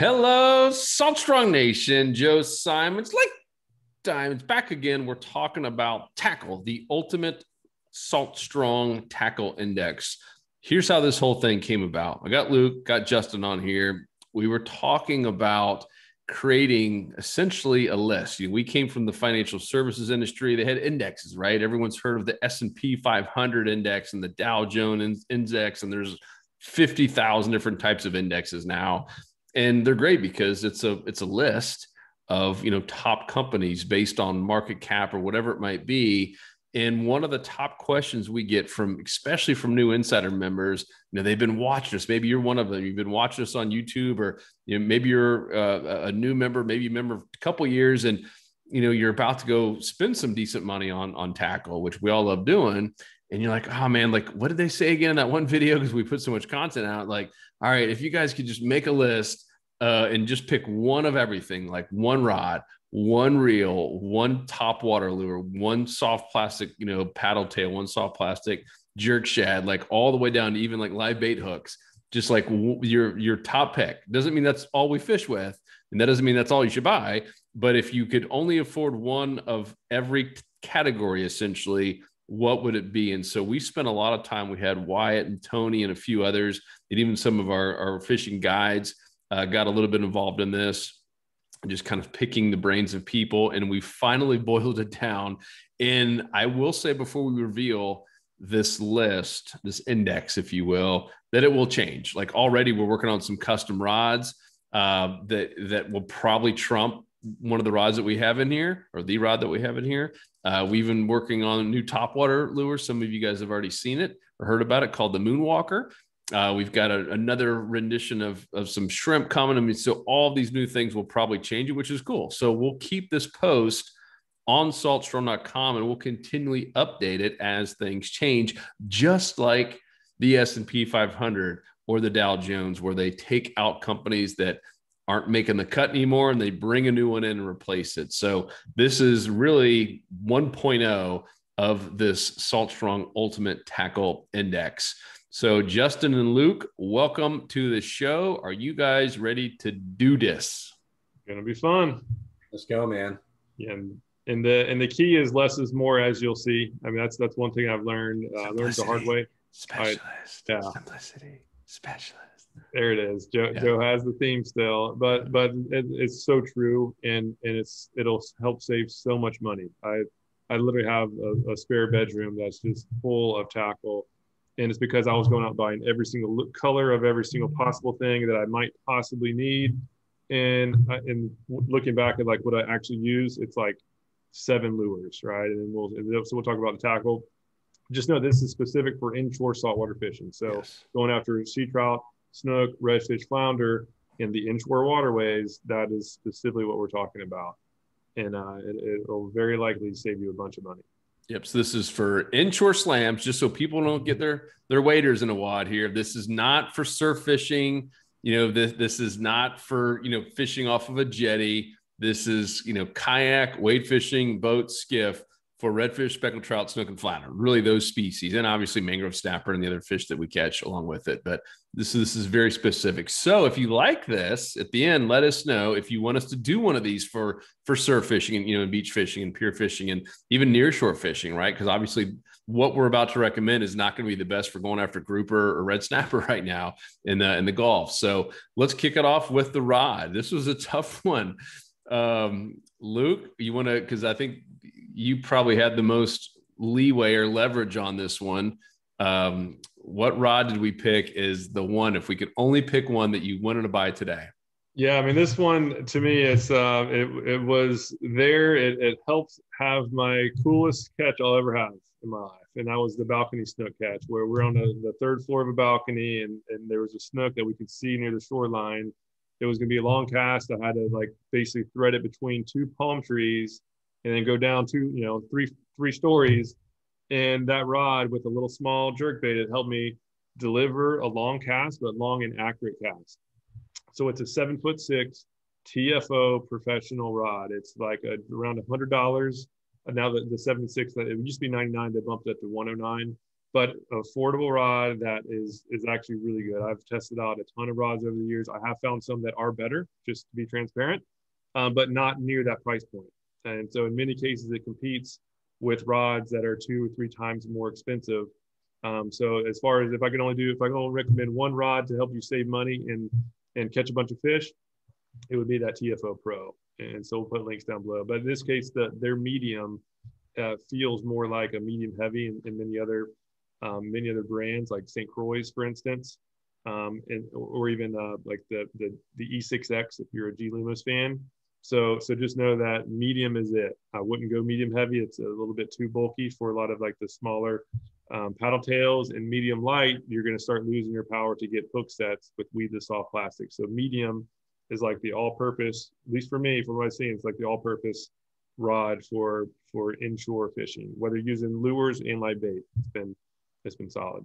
Hello, Salt Strong Nation. Joe Simons, like Diamonds, back again. We're talking about tackle, the ultimate Salt Strong tackle index. Here's how this whole thing came about. I got Luke, got Justin on here. We were talking about creating essentially a list. We came from the financial services industry. They had indexes, right? Everyone's heard of the S&P 500 index and the Dow Jones index, and there's 50,000 different types of indexes now. And they're great because it's a list of, you know, top companies based on market cap or whatever it might be. And one of the top questions we get from, especially from new insider members, you know, they've been watching us. Maybe you're one of them. You've been watching us on YouTube, or you know, maybe you're a new member, maybe a member of a couple of years, and you know, you're about to go spend some decent money on tackle, which we all love doing. And you're like, oh man, like, what did they say again in that one video? Because we put so much content out. Like, all right, if you guys could just make a list and just pick one of everything, like one rod, one reel, one top water lure, one soft plastic, you know, paddle tail, one soft plastic jerk shad, like all the way down to even like live bait hooks, just like your top pick. Doesn't mean that's all we fish with, and that doesn't mean that's all you should buy. But if you could only afford one of every category, essentially, what would it be? And so we spent a lot of time. We had Wyatt and Tony and a few others, and even some of our fishing guides got a little bit involved in this, just kind of picking the brains of people. And we finally boiled it down. And I will say, before we reveal this list, this index, if you will, that it will change. Like already we're working on some custom rods that will probably trump one of the rods that we have in here, or the rod that we have in here. We've been working on a new topwater lure. Some of you guys have already seen it or heard about it, called the Moonwalker. We've got another rendition of some shrimp coming. I mean, so all these new things will probably change it, which is cool. So we'll keep this post on saltstrong.com, and we'll continually update it as things change, just like the S&P 500 or the Dow Jones, where they take out companies that aren't making the cut anymore and they bring a new one in and replace it. So this is really 1.0 of this Salt Strong Ultimate Tackle Index. So Justin and Luke, welcome to the show. Are you guys ready to do this? Gonna be fun. Let's go, man. Yeah, and the key is less is more, as you'll see. I mean, that's one thing I've learned. Learned the hard way. Specialist. Yeah. Simplicity. Specialist. There it is. Joe has the theme still, but it's so true, and it'll help save so much money. I literally have a spare bedroom that's just full of tackle. And it's because I was going out buying every single color of every single possible thing that I might possibly need. And looking back at like what I actually use, it's like 7 lures, right? So we'll talk about the tackle. Just know this is specific for inshore saltwater fishing. So yes, going after sea trout, snook, redfish, flounder in the inshore waterways, that is specifically what we're talking about. And it'll very likely save you a bunch of money. Yep. So this is for inshore slams, just so people don't get their waders in a wad here. This is not for surf fishing. You know, this is not for, you know, fishing off of a jetty. This is, you know, kayak, wade fishing, boat, skiff for redfish, speckled trout, snook, and flounder, really those species. And obviously mangrove snapper and the other fish that we catch along with it. But this is very specific. So if you like this, at the end, let us know if you want us to do one of these for surf fishing and, you know, beach fishing and pier fishing and even near shore fishing, right? Because obviously what we're about to recommend is not going to be the best for going after grouper or red snapper right now in the Gulf. So let's kick it off with the rod. This was a tough one. Luke, you want to, because I think you probably had the most leeway or leverage on this one. What rod did we pick is the one, if we could only pick one, that you wanted to buy today? Yeah, I mean, this one, to me, it's it was there. It helped have my coolest catch I'll ever have in my life. And that was the balcony snook catch, where we're on the third floor of a balcony, and there was a snook that we could see near the shoreline. It was going to be a long cast. I had to like basically thread it between 2 palm trees and then go down to, you know, three stories. And that rod with a little small jerkbait, it helped me deliver a long cast, but long and accurate cast. So it's a 7'6" TFO professional rod. It's like around $100. Now that the 7'6", that it used to be $99, they bumped it up to $109. but affordable rod that is actually really good. I've tested out a ton of rods over the years. I have found some that are better, just to be transparent, but not near that price point. And so in many cases, it competes with rods that are 2 or 3 times more expensive. So as far as if I can only recommend one rod to help you save money and catch a bunch of fish, it would be that TFO Pro. And so we'll put links down below. But in this case, their medium feels more like a medium heavy, and many other brands like St. Croix, for instance, or even like the E6X if you're a G Lumos fan. So just know that medium is it. I wouldn't go medium heavy. It's a little bit too bulky for a lot of like the smaller paddle tails, and medium light, you're going to start losing your power to get hook sets with weed to soft plastic. So medium is like the all-purpose, at least for me, from what I've seen, it's like the all-purpose rod for inshore fishing, whether using lures and live bait. It's been solid.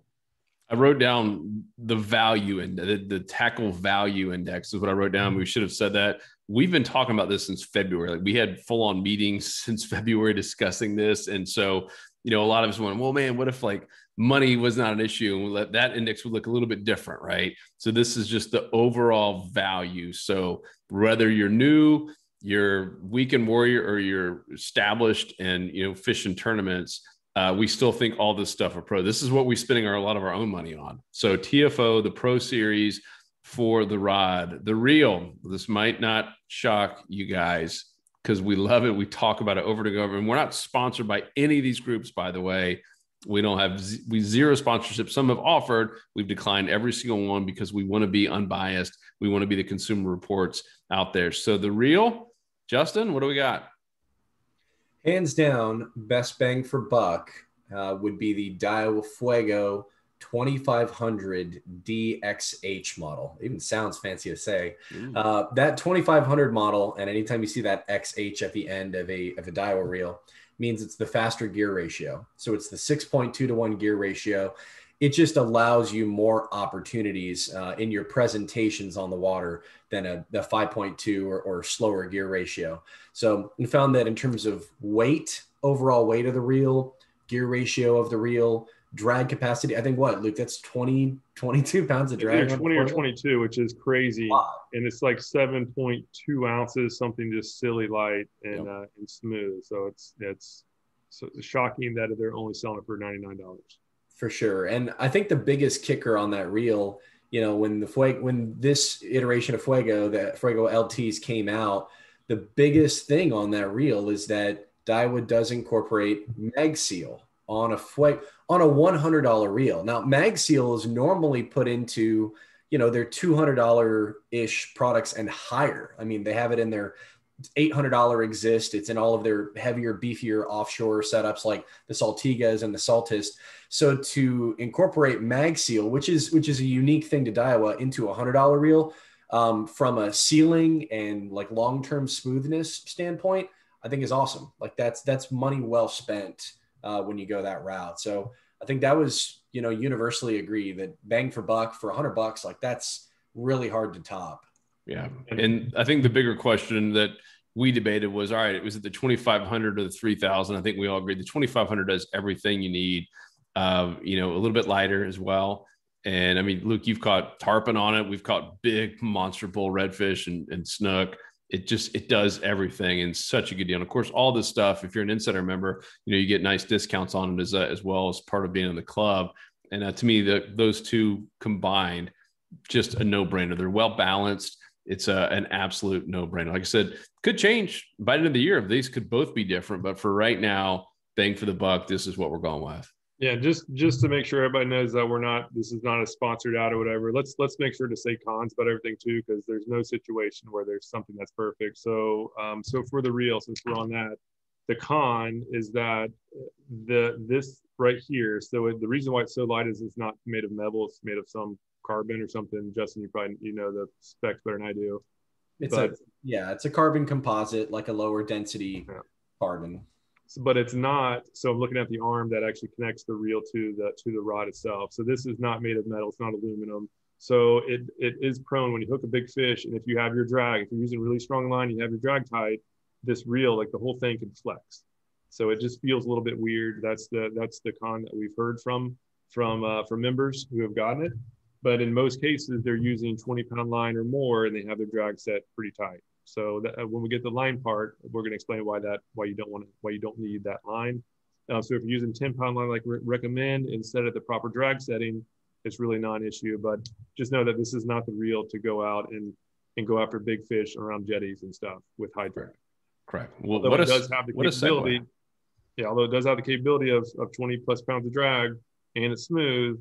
I wrote down the value and the tackle value index is what I wrote down. We should have said that. We've been talking about this since February. Like, we had full-on meetings since February discussing this. And so, you know, a lot of us went, well, man, what if like money was not an issue and that index would look a little bit different, right? So this is just the overall value. So whether you're new, you're weekend warrior, or you're established and, you know, fishing tournaments, we still think all this stuff are pro. This is what we're spending a lot of our own money on. So TFO, the Pro Series for the rod, the reel. This might not shock you guys, because we love it. We talk about it over and over. And we're not sponsored by any of these groups, by the way. We don't have zero sponsorship. Some have offered. We've declined every single one because we want to be unbiased. We want to be the Consumer Reports out there. So the reel, Justin, what do we got? Hands down, best bang for buck would be the Daiwa Fuego 2500 DXH model. Even sounds fancy to say. That 2500 model, and anytime you see that XH at the end of a Daiwa reel, means it's the faster gear ratio. So it's the 6.2:1 gear ratio. It just allows you more opportunities in your presentations on the water than the 5.2 or slower gear ratio. So we found that in terms of weight, overall weight of the reel, gear ratio of the reel, drag capacity, I think what, Luke, that's 20, 22 pounds of drag. Yeah, 20 or 22, which is crazy. Wow. And it's like 7.2 ounces, something just silly light and, yep. And smooth. So it's shocking that they're only selling it for $99. For sure. And I think the biggest kicker on that reel, you know, when this iteration of Fuego, the Fuego LTs came out, the biggest thing on that reel is that Daiwa does incorporate MagSeal on a $100 reel. Now, MagSeal is normally put into, you know, their $200-ish products and higher. I mean, they have it in their $800 Exist. It's in all of their heavier, beefier offshore setups like the Saltigas and the Saltist. So to incorporate MagSeal, which is a unique thing to Daiwa, into $100 reel, from a sealing and like long-term smoothness standpoint, I think is awesome. Like that's money well spent when you go that route. So I think that was, you know, universally agreed that bang for buck for $100, like that's really hard to top. Yeah. And I think the bigger question that we debated was, all right, was it the 2500 or the 3000? I think we all agreed the 2500 does everything you need, you know, a little bit lighter as well. And I mean, Luke, you've caught tarpon on it. We've caught big monster bull redfish and snook. It does everything, and such a good deal. And of course, all this stuff, if you're an insider member, you know, you get nice discounts on it as well as part of being in the club. And to me, those two combined, just a no-brainer. They're well-balanced. It's an absolute no-brainer. Like I said, could change by the end of the year. These could both be different, but for right now, bang for the buck, this is what we're going with. Yeah, just to make sure everybody knows that this is not a sponsored ad or whatever. Let's make sure to say cons about everything too, because there's no situation where there's something that's perfect. So so for the reel, since we're on that, the con is that this right here. So the reason why it's so light is it's not made of metal. It's made of some carbon or something. Justin, you know the specs better than I do. It's a carbon composite, like a lower density carbon. So, but it's not. So I'm looking at the arm that actually connects the reel to the rod itself. So this is not made of metal. It's not aluminum. So it is prone when you hook a big fish, and if you have your drag, if you're using a really strong line, you have your drag tied, this reel, like the whole thing can flex. So it just feels a little bit weird. That's the con that we've heard from from members who have gotten it. But in most cases, they're using 20-pound line or more, and they have their drag set pretty tight. So that, when we get the line part, we're going to explain why you don't need that line. So if you're using 10-pound line like we recommend, and set it at the proper drag setting, it's really non-issue. But just know that this is not the reel to go out and go after big fish around jetties and stuff with high drag. Correct. Well, although it does have the capability. Yeah, although it does have the capability of 20-plus pounds of drag, and it's smooth,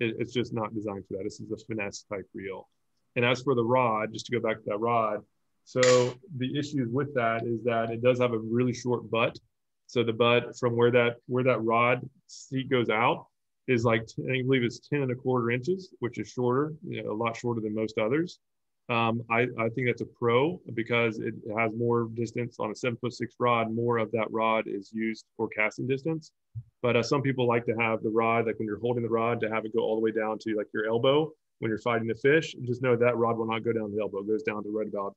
it's just not designed for that. This is a finesse-type reel. And as for the rod, just to go back to that rod, so the issues with that is that it does have a really short butt. So the butt from where that rod seat goes out is like, I believe it's 10¼ inches, which is shorter, a lot shorter than most others. I think that's a pro because it has more distance on a 7'6" rod. More of that rod is used for casting distance. But some people like to have the rod, like when you're holding the rod, to have it go all the way down to like your elbow when you're fighting the fish. And just know that rod will not go down to the elbow. It goes down to right about,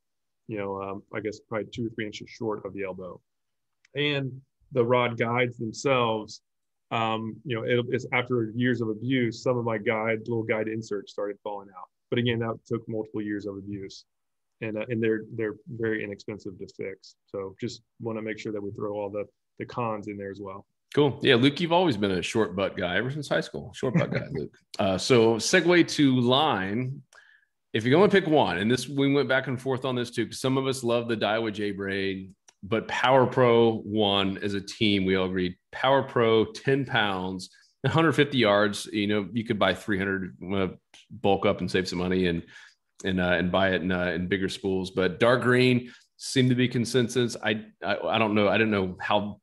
I guess probably 2 or 3 inches short of the elbow. And the rod guides themselves, it's after years of abuse, some of my little guide inserts started falling out. But again, that took multiple years of abuse, and they're very inexpensive to fix. So just want to make sure that we throw all the cons in there as well. Cool. Yeah, Luke, you've always been a short butt guy ever since high school. Short butt guy, Luke. So segue to line. If you're going to pick one, and this we went back and forth on this too, because some of us love the Daiwa J braid, but Power Pro won as a team. We all agreed Power Pro 10 pounds. 150 yards, you could buy 300, bulk up and save some money and buy it in bigger spools. But dark green seemed to be consensus. I don't know. I didn't know how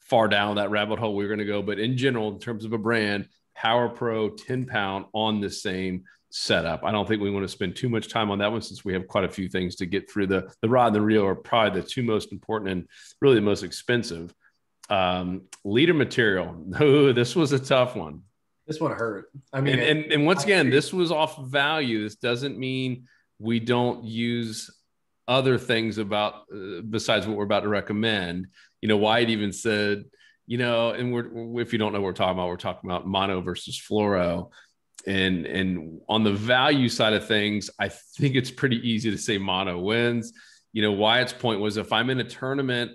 far down that rabbit hole we were going to go, but in general, in terms of a brand, Power Pro 10 pound on the same setup. I don't think we want to spend too much time on that one since we have quite a few things to get through. The rod and the reel are probably the two most important and really the most expensive. Leader material. No, this was a tough one. This one hurt. I mean, and once again, this was off value. This doesn't mean we don't use other things besides what we're about to recommend. Wyatt even said, and if you don't know what we're talking about mono versus fluoro. And on the value side of things, I think it's pretty easy to say mono wins. Wyatt's point was if I'm in a tournament,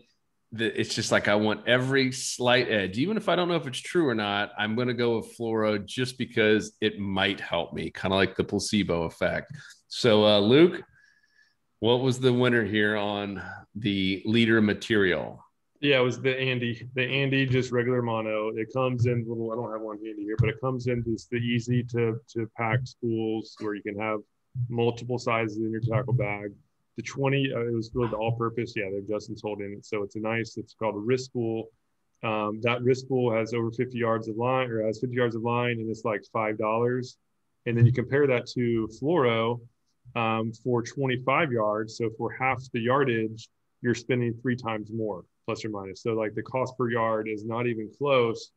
it's just like I want every slight edge. Even if I don't know if it's true or not, I'm going to go with fluoro just because it might help me, kind of like the placebo effect. So, Luke, what was the winner here on the leader material? Yeah, it was the Andy. The Andy, just regular mono. It comes in little, I don't have one handy here, but it comes in just the easy to pack spools where you can have multiple sizes in your tackle bag. The 20, it was really the all-purpose. Yeah, Justin's holding it. So it's it's called a wrist spool. That wrist spool has over 50 yards of line, or has 50 yards of line, and it's like $5. And then you compare that to fluoro for 25 yards. So for half the yardage, you're spending 3 times more, plus or minus. So like the cost per yard is not even close.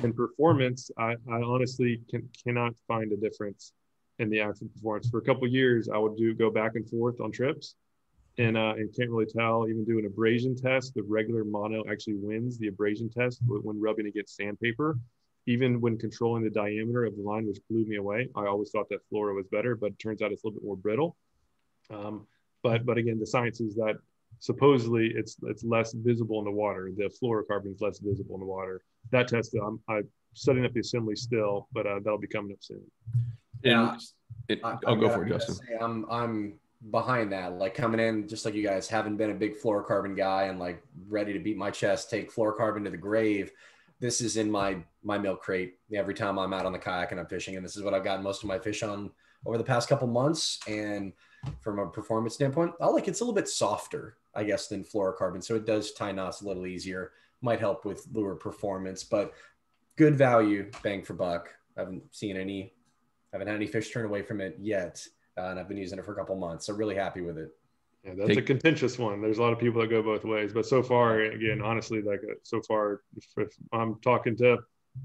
In performance, I honestly cannot find a difference in the actual performance. For a couple of years, I would go back and forth on trips, and can't really tell. Even do an abrasion test, the regular mono actually wins the abrasion test when rubbing against sandpaper. Even when controlling the diameter of the line, which blew me away. I always thought that fluoro was better, but it turns out it's a little bit more brittle. But again, the science is that supposedly it's less visible in the water. The fluorocarbon is less visible in the water. That test, I'm setting up the assembly still, but that'll be coming up soon. Yeah, I'll go for it, Justin. I'm behind that. Like coming in, just like you guys, haven't been a big fluorocarbon guy and like ready to beat my chest, take fluorocarbon to the grave. This is in my milk crate every time I'm out on the kayak and I'm fishing. And this is what I've gotten most of my fish on over the past couple months. And from a performance standpoint, I like it's a little bit softer, I guess, than fluorocarbon. So it does tie knots a little easier. Might help with lure performance, but good value, bang for buck. I haven't seen any. I haven't had any fish turn away from it yet, and I've been using it for a couple months, so really happy with it. Yeah, that's a contentious one. There's a lot of people that go both ways, but so far, again, honestly, like so far, if I'm talking to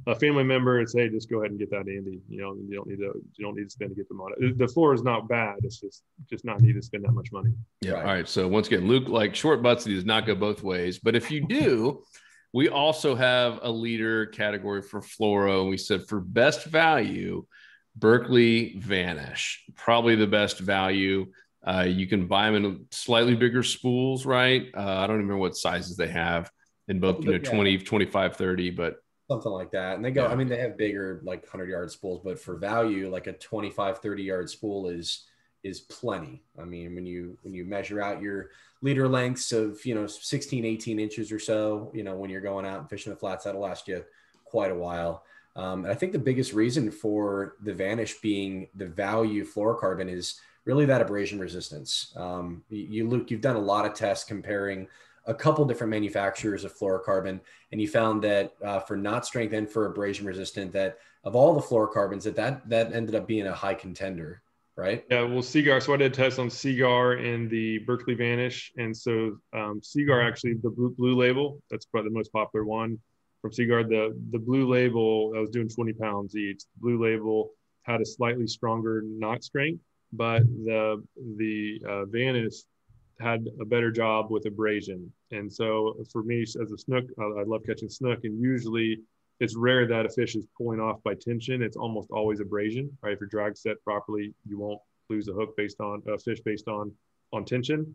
a family member, it's hey, just go ahead and get that Andy. You don't need to spend to get the mono. The floor is not bad. It's just not need to spend that much money. Yeah. Right. All right. So once again, Luke, like short butts, he does not go both ways, but if you do. We also have a leader category for Floro. And we said for best value, Berkeley Vanish, probably the best value. You can buy them in slightly bigger spools, right? I don't remember what sizes they have in both, you know, 20, 25, 30, but something like that. And they go, yeah. I mean, they have bigger, like 100-yard spools, but for value, like a 25, 30-yard spool is plenty. I mean, when you measure out your leader lengths of, you know, 16, 18 inches or so, you know, when you're going out and fishing the flats, that'll last you quite a while. And I think the biggest reason for the Vanish being the value fluorocarbon is really that abrasion resistance. Luke, you've done a lot of tests comparing a couple different manufacturers of fluorocarbon, and you found that for knot strength and for abrasion resistant, that of all the fluorocarbons, that ended up being a high contender, right? Yeah, well, Seaguar, so I did a test on Seaguar and the Berkeley Vanish. And so Seaguar, actually, the blue label, that's probably the most popular one from Seaguar. The blue label, I was doing 20 pounds each. The blue label had a slightly stronger knot strength, but the Vanish had a better job with abrasion. And so for me as a snook, I love catching snook, and usually it's rare that a fish is pulling off by tension. It's almost always abrasion, right? If you're drag set properly, you won't lose a hook based on a fish based on tension.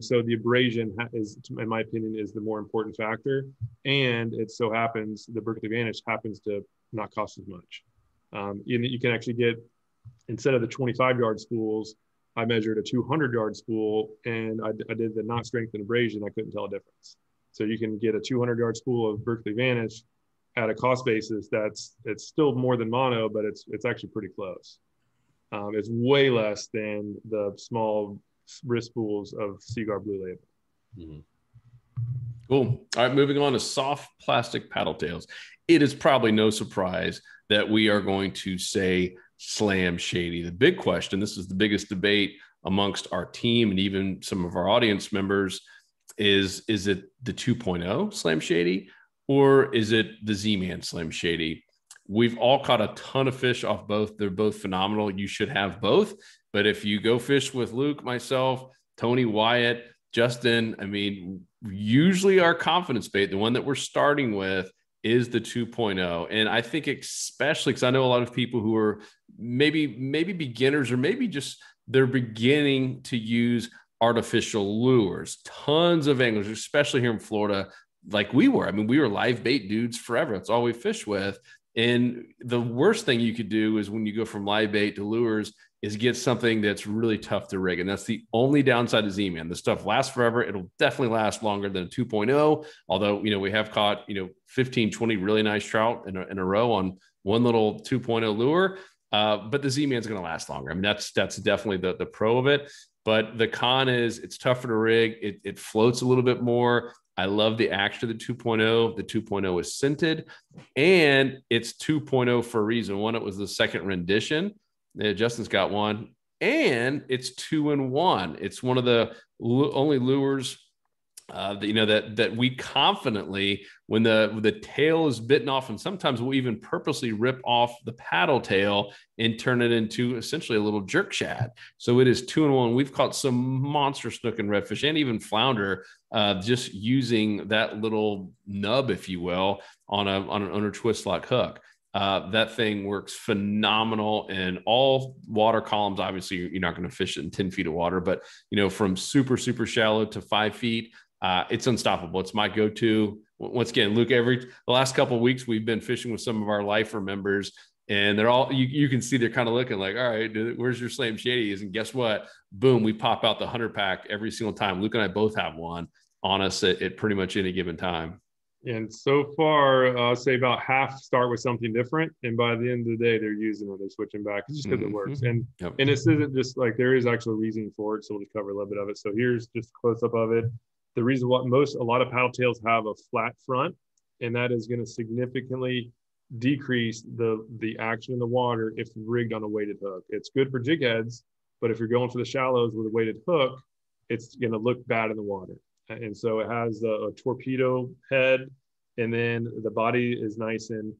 So the abrasion is, in my opinion, is the more important factor. And it so happens the Berkeley Vanish happens to not cost as much. You can actually get, instead of the 25-yard spools, I measured a 200-yard spool, and I did the knot strength and abrasion. I couldn't tell a difference. So you can get a 200-yard spool of Berkeley Vanish at a cost basis it's still more than mono, but it's actually pretty close. It's way less than the small wrist spools of Seaguar Blue Label. Mm-hmm. Cool. All right, moving on to soft plastic paddle tails. It is probably no surprise that we are going to say Slam Shady. The big question, this is the biggest debate amongst our team and even some of our audience members, is it the 2.0 Slam Shady or is it the Z-Man Slam Shady? We've all caught a ton of fish off both. They're both phenomenal. You should have both. But if you go fish with Luke, myself, Tony, Wyatt, Justin, I mean, usually our confidence bait, the one that we're starting with, is the 2.0. And I think especially because I know a lot of people who are maybe beginners, or maybe just they're beginning to use artificial lures. Tons of anglers, especially here in Florida, like we were. I mean, we were live bait dudes forever. That's all we fish with. And the worst thing you could do is when you go from live bait to lures is get something that's really tough to rig. And that's the only downside of Z-Man. The stuff lasts forever. It'll definitely last longer than a 2.0. Although, you know, we have caught, you know, 15, 20 really nice trout in a row on one little 2.0 lure. But the Z-Man's going to last longer. I mean, that's definitely the pro of it. But the con is it's tougher to rig. It floats a little bit more. I love the action of the 2.0. The 2.0 is scented, and it's 2.0 for a reason. One, it was the second rendition. Yeah, Justin's got one, and it's 2-in-1. It's one of the only lures that we confidently, when the tail is bitten off, and sometimes we'll even purposely rip off the paddle tail and turn it into essentially a little jerk shad. So it is 2-in-1. We've caught some monster snook and redfish and even flounder just using that little nub, if you will, on an Owner Twist Lock hook. That thing works phenomenal in all water columns. Obviously, you're not going to fish it in 10 feet of water, but, you know, from super, super shallow to 5 feet, it's unstoppable. It's my go-to. Once again, Luke, the last couple of weeks, we've been fishing with some of our lifer members, and they're all, you can see they're kind of looking like, all right, where's your Slam Shady? And guess what? Boom, we pop out the 100-pack every single time. Luke and I both have one on us at pretty much any given time. And so far, I'll say about half start with something different, and by the end of the day, they're using it. They're switching back. It's just because it works. And yep. And this isn't just like, there is actual reason for it. So we'll just cover a little bit of it. So here's just a close up of it. The reason why a lot of paddle tails have a flat front, and that is going to significantly decrease the action in the water if rigged on a weighted hook. It's good for jig heads, but if you're going for the shallows with a weighted hook, it's going to look bad in the water. And so it has a torpedo head, and then the body is nice and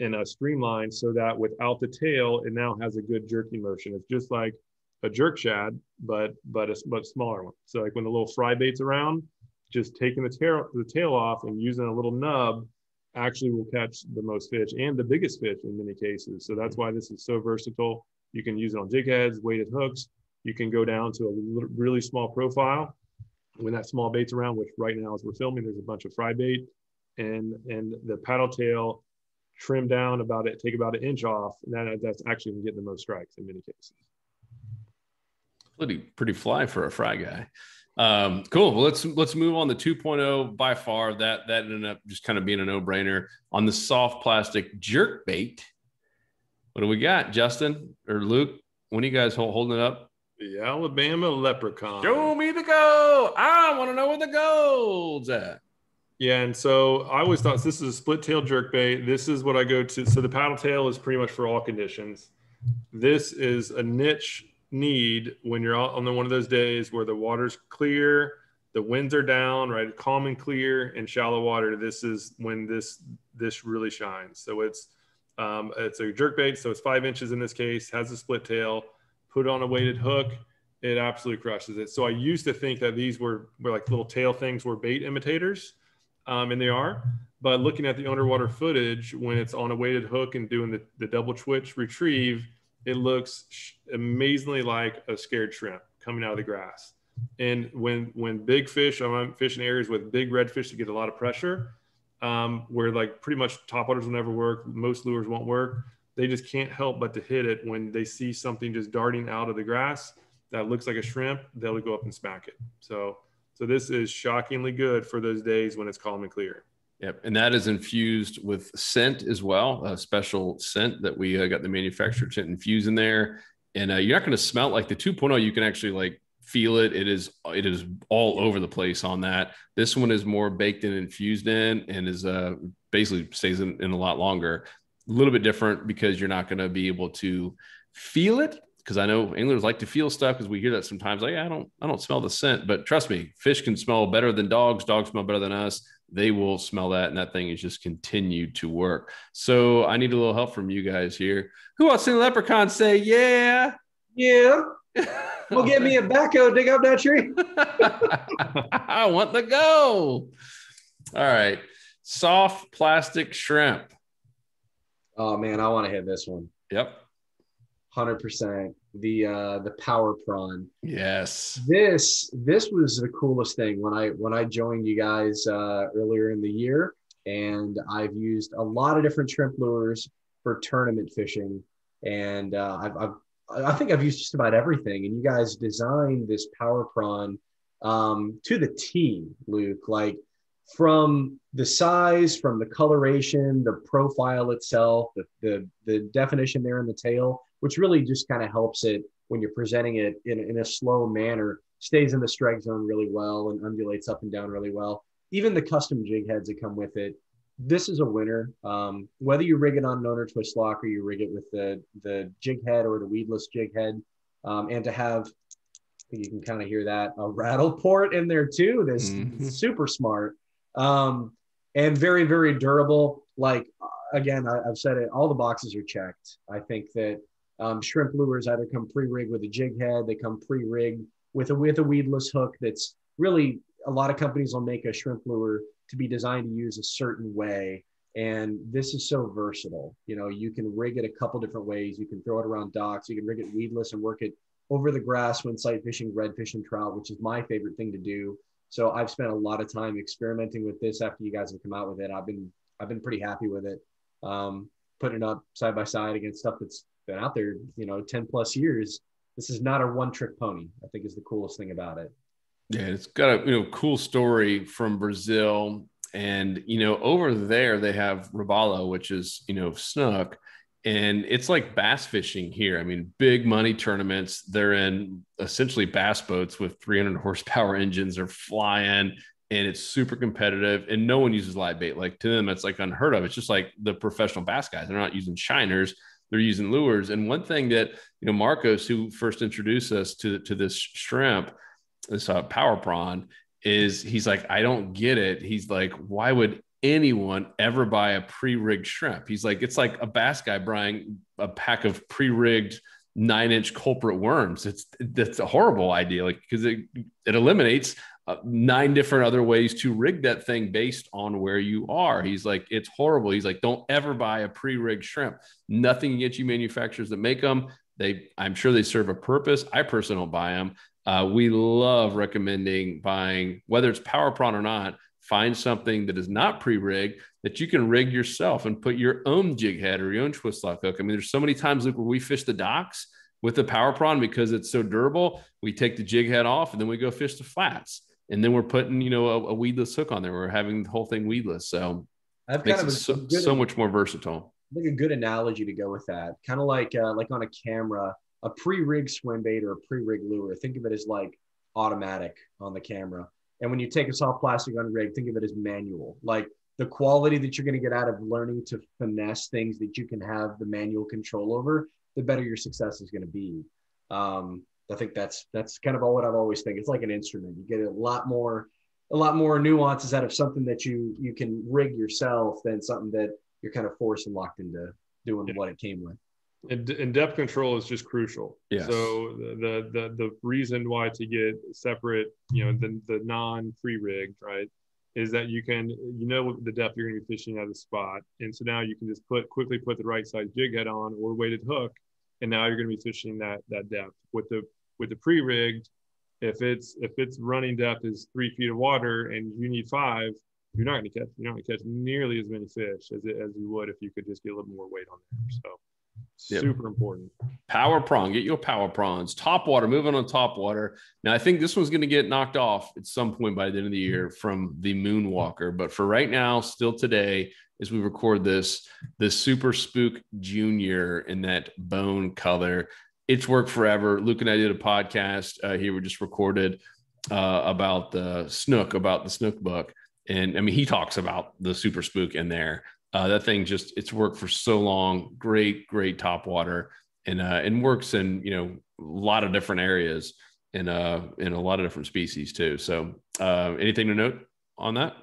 in a streamline, so that without the tail, it now has a good jerking motion. It's just like a jerk shad, but a much smaller one. So like when the little fry bait's around, just taking the tail off and using a little nub actually will catch the most fish and the biggest fish in many cases. So that's why this is so versatile. You can use it on jig heads, weighted hooks. You can go down to a really small profile when that small bait's around, which right now as we're filming, there's a bunch of fry bait, and the paddle tail trim down about it, take about an inch off, and that's actually going to get the most strikes in many cases. Pretty fly for a fry guy. Cool. Well, let's move on to 2.0. By far, that ended up just kind of being a no-brainer. On the soft plastic jerk bait, what do we got, Justin or Luke? When are you guys holding it up? The Alabama Leprechaun. Show me the gold. I want to know where the gold's at. Yeah, and so I always thought this is a split tail jerkbait. This is what I go to. So the paddle tail is pretty much for all conditions. This is a niche need when you're out on one of those days where the water's clear, the winds are down, right? Calm and clear and shallow water. This is when this really shines. So it's a jerkbait. So it's 5 inches in this case, has a split tail, put on a weighted hook. It absolutely crushes it. So I used to think that these were like little tail things were bait imitators. And they are, but looking at the underwater footage, when it's on a weighted hook and doing the double twitch retrieve, it looks amazingly like a scared shrimp coming out of the grass. And when big fish, I'm fishing areas with big redfish to get a lot of pressure, where like pretty much topwaters will never work, most lures won't work. They just can't help but to hit it when they see something just darting out of the grass that looks like a shrimp, they'll go up and smack it. So this is shockingly good for those days when it's calm and clear. Yep, and that is infused with scent as well, a special scent that we got the manufacturer to infuse in there. And you're not going to smell it. Like the 2.0, you can actually like feel it. It is all over the place on that. This one is more baked and infused in and is basically stays in a lot longer. A little bit different because you're not going to be able to feel it. Because I know anglers like to feel stuff because we hear that sometimes. Like, I don't smell the scent, but trust me, fish can smell better than dogs. Dogs smell better than us. They will smell that, and that thing is just continued to work. So I need a little help from you guys here. Who else in the Leprechaun say, yeah? Yeah. Well, get me a backhoe, dig up that tree. I want the gold. All right. Soft plastic shrimp. Oh, man, I want to hit this one. Yep. 100%. The power prawn. Yes. This was the coolest thing when I joined you guys earlier in the year, and I've used a lot of different shrimp lures for tournament fishing, and I think I've used just about everything. And you guys designed this power prawn to the T, Luke. Like from the size, from the coloration, the profile itself, the definition there in the tail, which really just kind of helps it when you're presenting it in a slow manner, stays in the strike zone really well and undulates up and down really well. Even the custom jig heads that come with it, this is a winner. Whether you rig it on an Owner Twist Lock or you rig it with the jig head or the weedless jig head, and to have, I think you can kind of hear that, a rattle port in there too. This is super smart and very, very durable. Like, again, I've said it, all the boxes are checked. I think that shrimp lures either come pre-rigged with a jig head, they come pre-rigged with a weedless hook. That's really, a lot of companies will make a shrimp lure to be designed to use a certain way, and this is so versatile. You know, you can rig it a couple different ways. You can throw it around docks, you can rig it weedless and work it over the grass when sight fishing redfish and trout, which is my favorite thing to do. So I've spent a lot of time experimenting with this after you guys have come out with it. I've been pretty happy with it, putting it up side by side against stuff that's been out there, you know, 10 plus years. This is not a one trick pony, I think is the coolest thing about it. Yeah. It's got a cool story from Brazil, and, you know, over there they have robalo, which is, you know, snook, and it's like bass fishing here. I mean, big money tournaments, they're in essentially bass boats with 300 horsepower engines are flying. And it's super competitive, and no one uses live bait. Like to them, it's like unheard of. It's just like the professional bass guys. They're not using shiners, they're using lures. And one thing that, you know, Marcos, who first introduced us to this shrimp, this power prawn, is he's like, I don't get it. He's like, why would anyone ever buy a pre-rigged shrimp? He's like, it's like a bass guy buying a pack of pre-rigged 9-inch culprit worms. That's a horrible idea, like because it eliminates 9 different other ways to rig that thing based on where you are. He's like, it's horrible. He's like, don't ever buy a pre-rigged shrimp. Nothing against you manufacturers that make them. I'm sure they serve a purpose. I personally don't buy them. We love recommending buying, whether it's power prawn or not, find something that is not pre-rigged that you can rig yourself and put your own jig head or your own twist lock hook. I mean, there's so many times, Luke, where we fish the docks with the power prawn because it's so durable. We take the jig head off and then we go fish the flats. And then we're putting, you know, a weedless hook on there. We're having the whole thing weedless. So that makes it so much more versatile. I think a good analogy to go with that, kind of like on a camera, a pre-rig swim bait or a pre-rig lure. Think of it as like automatic on the camera. And when you take a soft plastic unrigged, think of it as manual. Like the quality that you're going to get out of learning to finesse things that you can have the manual control over, the better your success is going to be. I think that's kind of all what I've always think. It's like an instrument. You get a lot more nuances out of something that you can rig yourself than something that you're kind of forced and locked into doing what it came with. And depth control is just crucial. Yes. So the reason why to get separate, you know, the non-pre-rigged, right, is that you can, you know, the depth you're going to be fishing out of the spot. And so now you can just quickly put the right size jig head on or weighted hook. And now you're going to be fishing that depth. With the pre-rigged, if it's running depth is 3 feet of water and you need 5, you're not going to catch nearly as many fish as you would if you could just get a little more weight on there. So. Yep. Super important. Power prawn. Get your power prawns. Top water. Moving on top water. Now, I think this one's going to get knocked off at some point by the end of the year from the Moonwalker. But for right now, still today, as we record this, the Super Spook Jr. in that bone color. It's worked forever. Luke and I did a podcast here. We just recorded about the snook book. And I mean, he talks about the Super Spook in there. That thing it's worked for so long. Great top water, and works in, you know, a lot of different areas and in a lot of different species too. So anything to note on that?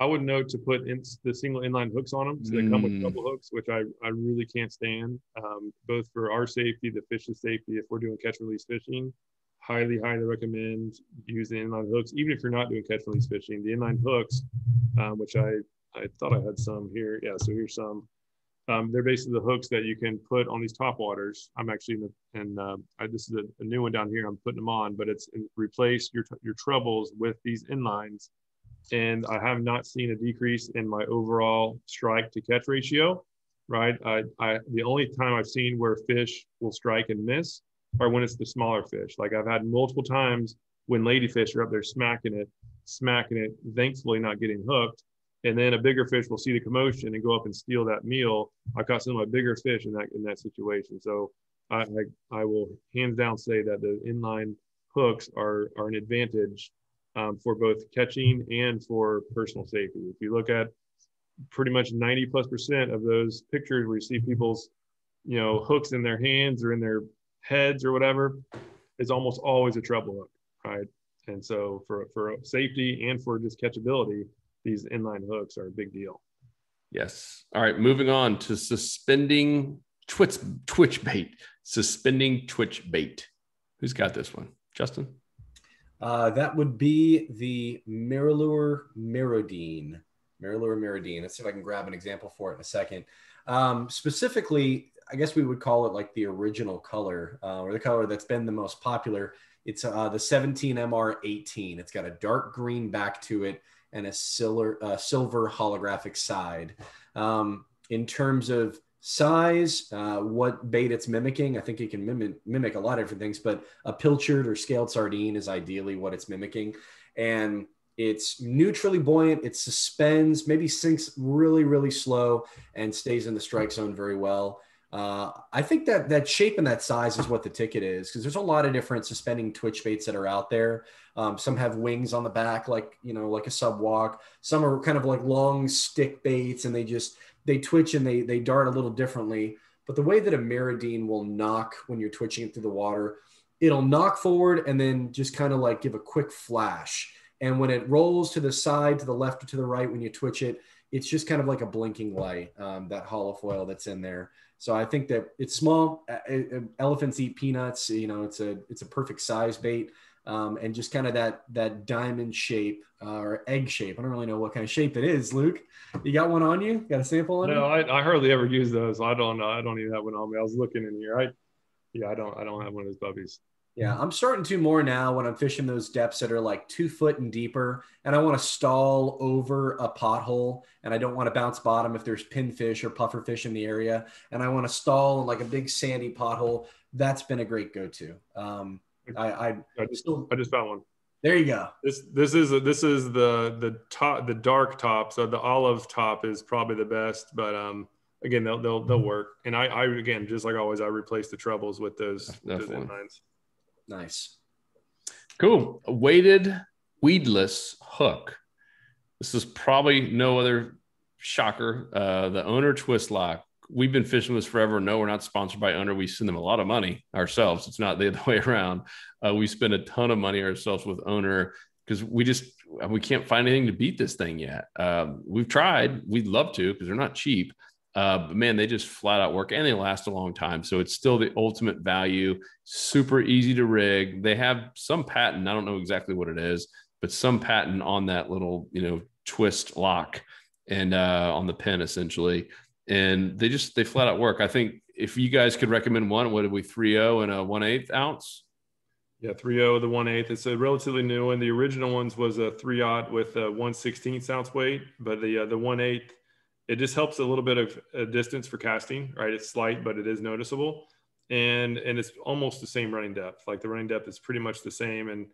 I would note to put in the single inline hooks on them. So they come with double hooks, which I really can't stand, both for our safety, the fish's safety. If we're doing catch release fishing, highly recommend using inline hooks. Even if you're not doing catch release fishing, the inline hooks, which I thought I had some here. Yeah, so here's some. They're basically the hooks that you can put on these top waters. I'm actually this is a new one down here. I'm putting them on, but it's replace your trebles with these inlines. And I have not seen a decrease in my overall strike to catch ratio. Right, the only time I've seen where fish will strike and miss are when it's the smaller fish. Like I've had multiple times when ladyfish are up there smacking it. Thankfully, not getting hooked. And then a bigger fish will see the commotion and go up and steal that meal. I caught some of my bigger fish in that situation. So I will hands down say that the inline hooks are an advantage for both catching and for personal safety. If you look at pretty much 90%+ of those pictures where you see people's, you know, hooks in their hands or in their heads or whatever, it's almost always a treble hook, right? And so for safety and for just catchability, these inline hooks are a big deal. Yes. All right. Moving on to suspending twitch bait. Suspending twitch bait. Who's got this one? Justin? That would be the MirrOlure MirrOdine. MirrOlure MirrOdine. Let's see if I can grab an example for it in a second. Specifically, I guess we would call it like the original color or the color that's been the most popular. It's the 17MR18. It's got a dark green back to it and a silver holographic side. In terms of size, what bait it's mimicking, I think it can mimic a lot of different things, but a pilchard or scaled sardine is ideally what it's mimicking. And it's neutrally buoyant, it suspends, maybe sinks really, really slow and stays in the strike zone very well. I think that shape and that size is what the ticket is, because there's a lot of different suspending twitch baits that are out there. Some have wings on the back, like, you know, like a sub walk. Some are kind of like long stick baits and they twitch and they dart a little differently. But the way that a MirrOdine will knock when you're twitching it through the water, it'll knock forward and then just kind of like give a quick flash. And when it rolls to the side, to the left or to the right, when you twitch it, it's just kind of like a blinking light, that holofoil that's in there. So I think that it's small. Elephants eat peanuts. You know, it's a perfect size bait. and just kind of that diamond shape or egg shape. I don't really know what kind of shape it is. Luke, you got one on you? Got a sample on you? No, I hardly ever use those. I don't even have one on me. I was looking in here. I don't have one of those puppies. Yeah, I'm starting to more now when I'm fishing those depths that are like 2 foot and deeper, and I want to stall over a pothole, and I don't want to bounce bottom if there's pinfish or pufferfish in the area, and I want to stall in like a big sandy pothole. That's been a great go-to. I just found one. There you go. This is the top, the dark top. So the olive top is probably the best, but again they'll work. And I again, just like always, I replace the trebles with those inlines. Nice. Cool. A weighted weedless hook. This is probably no other shocker. The Owner Twist Lock. We've been fishing this forever. No, we're not sponsored by Owner. We send them a lot of money ourselves. It's not the other way around. We spend a ton of money ourselves with Owner because we can't find anything to beat this thing yet. We've tried. We'd love to because they're not cheap. But man, they just flat out work and they last a long time. So it's still the ultimate value, super easy to rig. They have some patent. I don't know exactly what it is, but some patent on that little, twist lock and on the pin essentially. And they flat out work. I think if you guys could recommend one, what did we 3.0 and a 1/8 ounce? Yeah. 3.0, the 1/8. It's a relatively new one. The original ones was a 3/0 with a 1/16 ounce weight, but the 1/8, it just helps a little bit of a distance for casting, right? It's slight, but it is noticeable. And it's almost the same running depth. Like the running depth is pretty much the same. And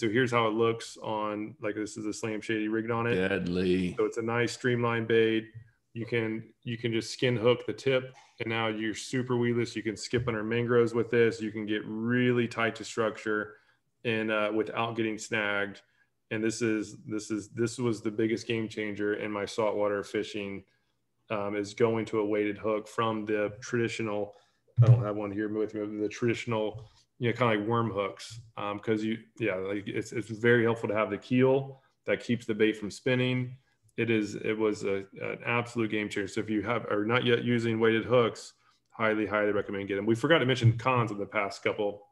so here's how it looks on, like, this is a Slam Shady rigged on it. Deadly. So it's a nice streamlined bait. You can just skin hook the tip and now you're super weedless. You can skip under mangroves with this. You can get really tight to structure and without getting snagged. And this was the biggest game changer in my saltwater fishing. Is going to a weighted hook from the traditional, I don't have one here with me, the traditional, kind of like worm hooks. It's very helpful to have the keel that keeps the bait from spinning. It was an absolute game changer. So if you are not yet using weighted hooks, highly recommend getting them. We forgot to mention cons of the past couple.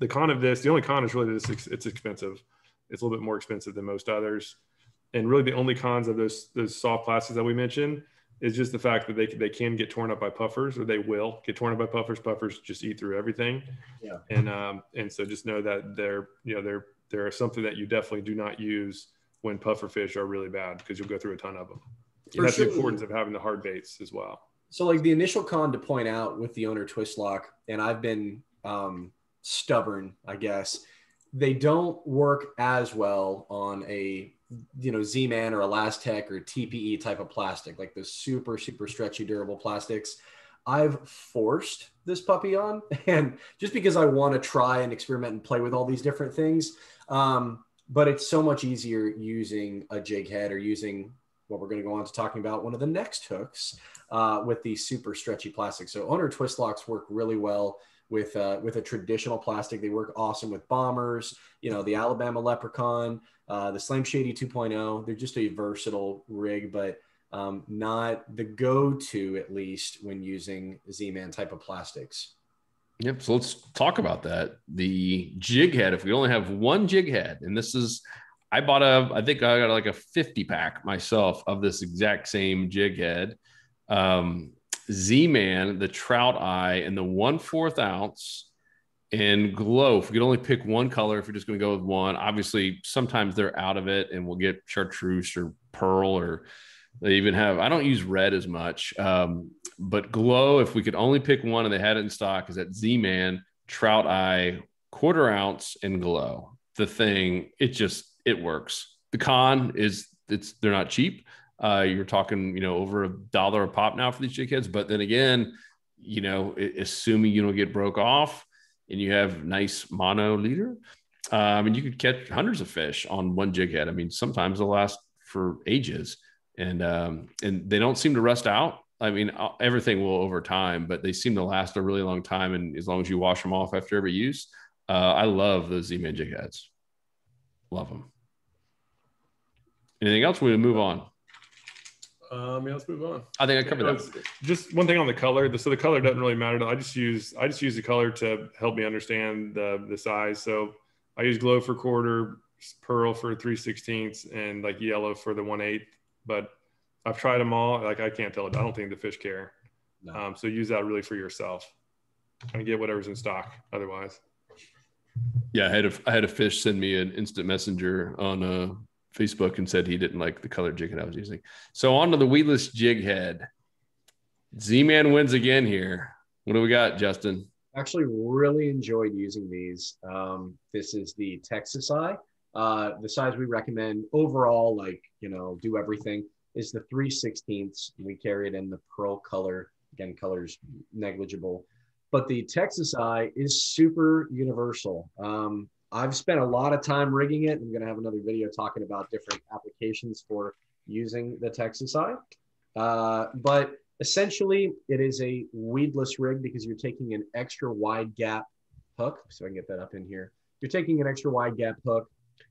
The only con is really this, it's expensive. It's a little bit more expensive than most others. And really the only cons of those soft plastics that we mentioned is just the fact that they can get torn up by puffers, or they will get torn up by puffers. Puffers just eat through everything. Yeah. And so just know that they're something that you definitely do not use when puffer fish are really bad, because you'll go through a ton of them. And that's the importance of having the hard baits as well. So like the initial con to point out with the Owner Twist Lock, and I've been stubborn, I guess, they don't work as well on a, Z-Man or Elastec or TPE type of plastic, like those super, super stretchy, durable plastics. I've forced this puppy on, and just because I want to try and experiment and play with all these different things, but it's so much easier using a jig head or using what we're going to go on to talking about, one of the next hooks with the super stretchy plastic. So Owner Twist Locks work really well with a traditional plastic. They work awesome with bombers, the Alabama Leprechaun, the Slam Shady 2.0. They're just a versatile rig, but not the go-to, at least when using Z-Man type of plastics. Yep. So let's talk about that. The jig head, if we only have one jig head, and this is, I got like a 50 pack myself of this exact same jig head. Z-Man, the trout eye, and the 1/4 ounce and glow. If we could only pick one color, if you're just going to go with one, obviously sometimes they're out of it and we'll get chartreuse or pearl, or they even have, I don't use red as much, but glow, if we could only pick one and they had it in stock, is that Z-Man, trout eye, 1/4 ounce, and glow. The thing, it works. The con is they're not cheap. You're talking, over $1 a pop now for these jig heads. But then again, assuming you don't get broke off and you have nice mono leader, and you could catch hundreds of fish on one jig head. I mean, sometimes they'll last for ages. And they don't seem to rust out. I mean, everything will over time, but they seem to last a really long time. And as long as you wash them off after every use, I love those Z-Man jig heads. Love them. Anything else? We move on. Let's move on. I think I covered that. Just one thing on the color. So the color doesn't really matter. I just use the color to help me understand the size. So I use glow for quarter, pearl for 3/16, and like yellow for the 1/8. But I've tried them all. Like I can't tell. I don't think the fish care. No. So use that really for yourself and get whatever's in stock. Otherwise. Yeah, I had a fish send me an instant messenger on Facebook and said he didn't like the color jig that I was using. So on to the weedless jig head. Z-Man wins again here. What do we got, Justin? Actually, really enjoyed using these. This is the Texas Eye. The size we recommend overall, like, you know, do everything, is the 3/16. We carry it in the pearl color. Again, color's negligible. But the Texas Eye is super universal. I've spent a lot of time rigging it. I'm going to have another video talking about different applications for using the Texas Eye. But essentially, it is a weedless rig because you're taking an extra wide gap hook. So I can get that up in here. You're taking an extra wide gap hook.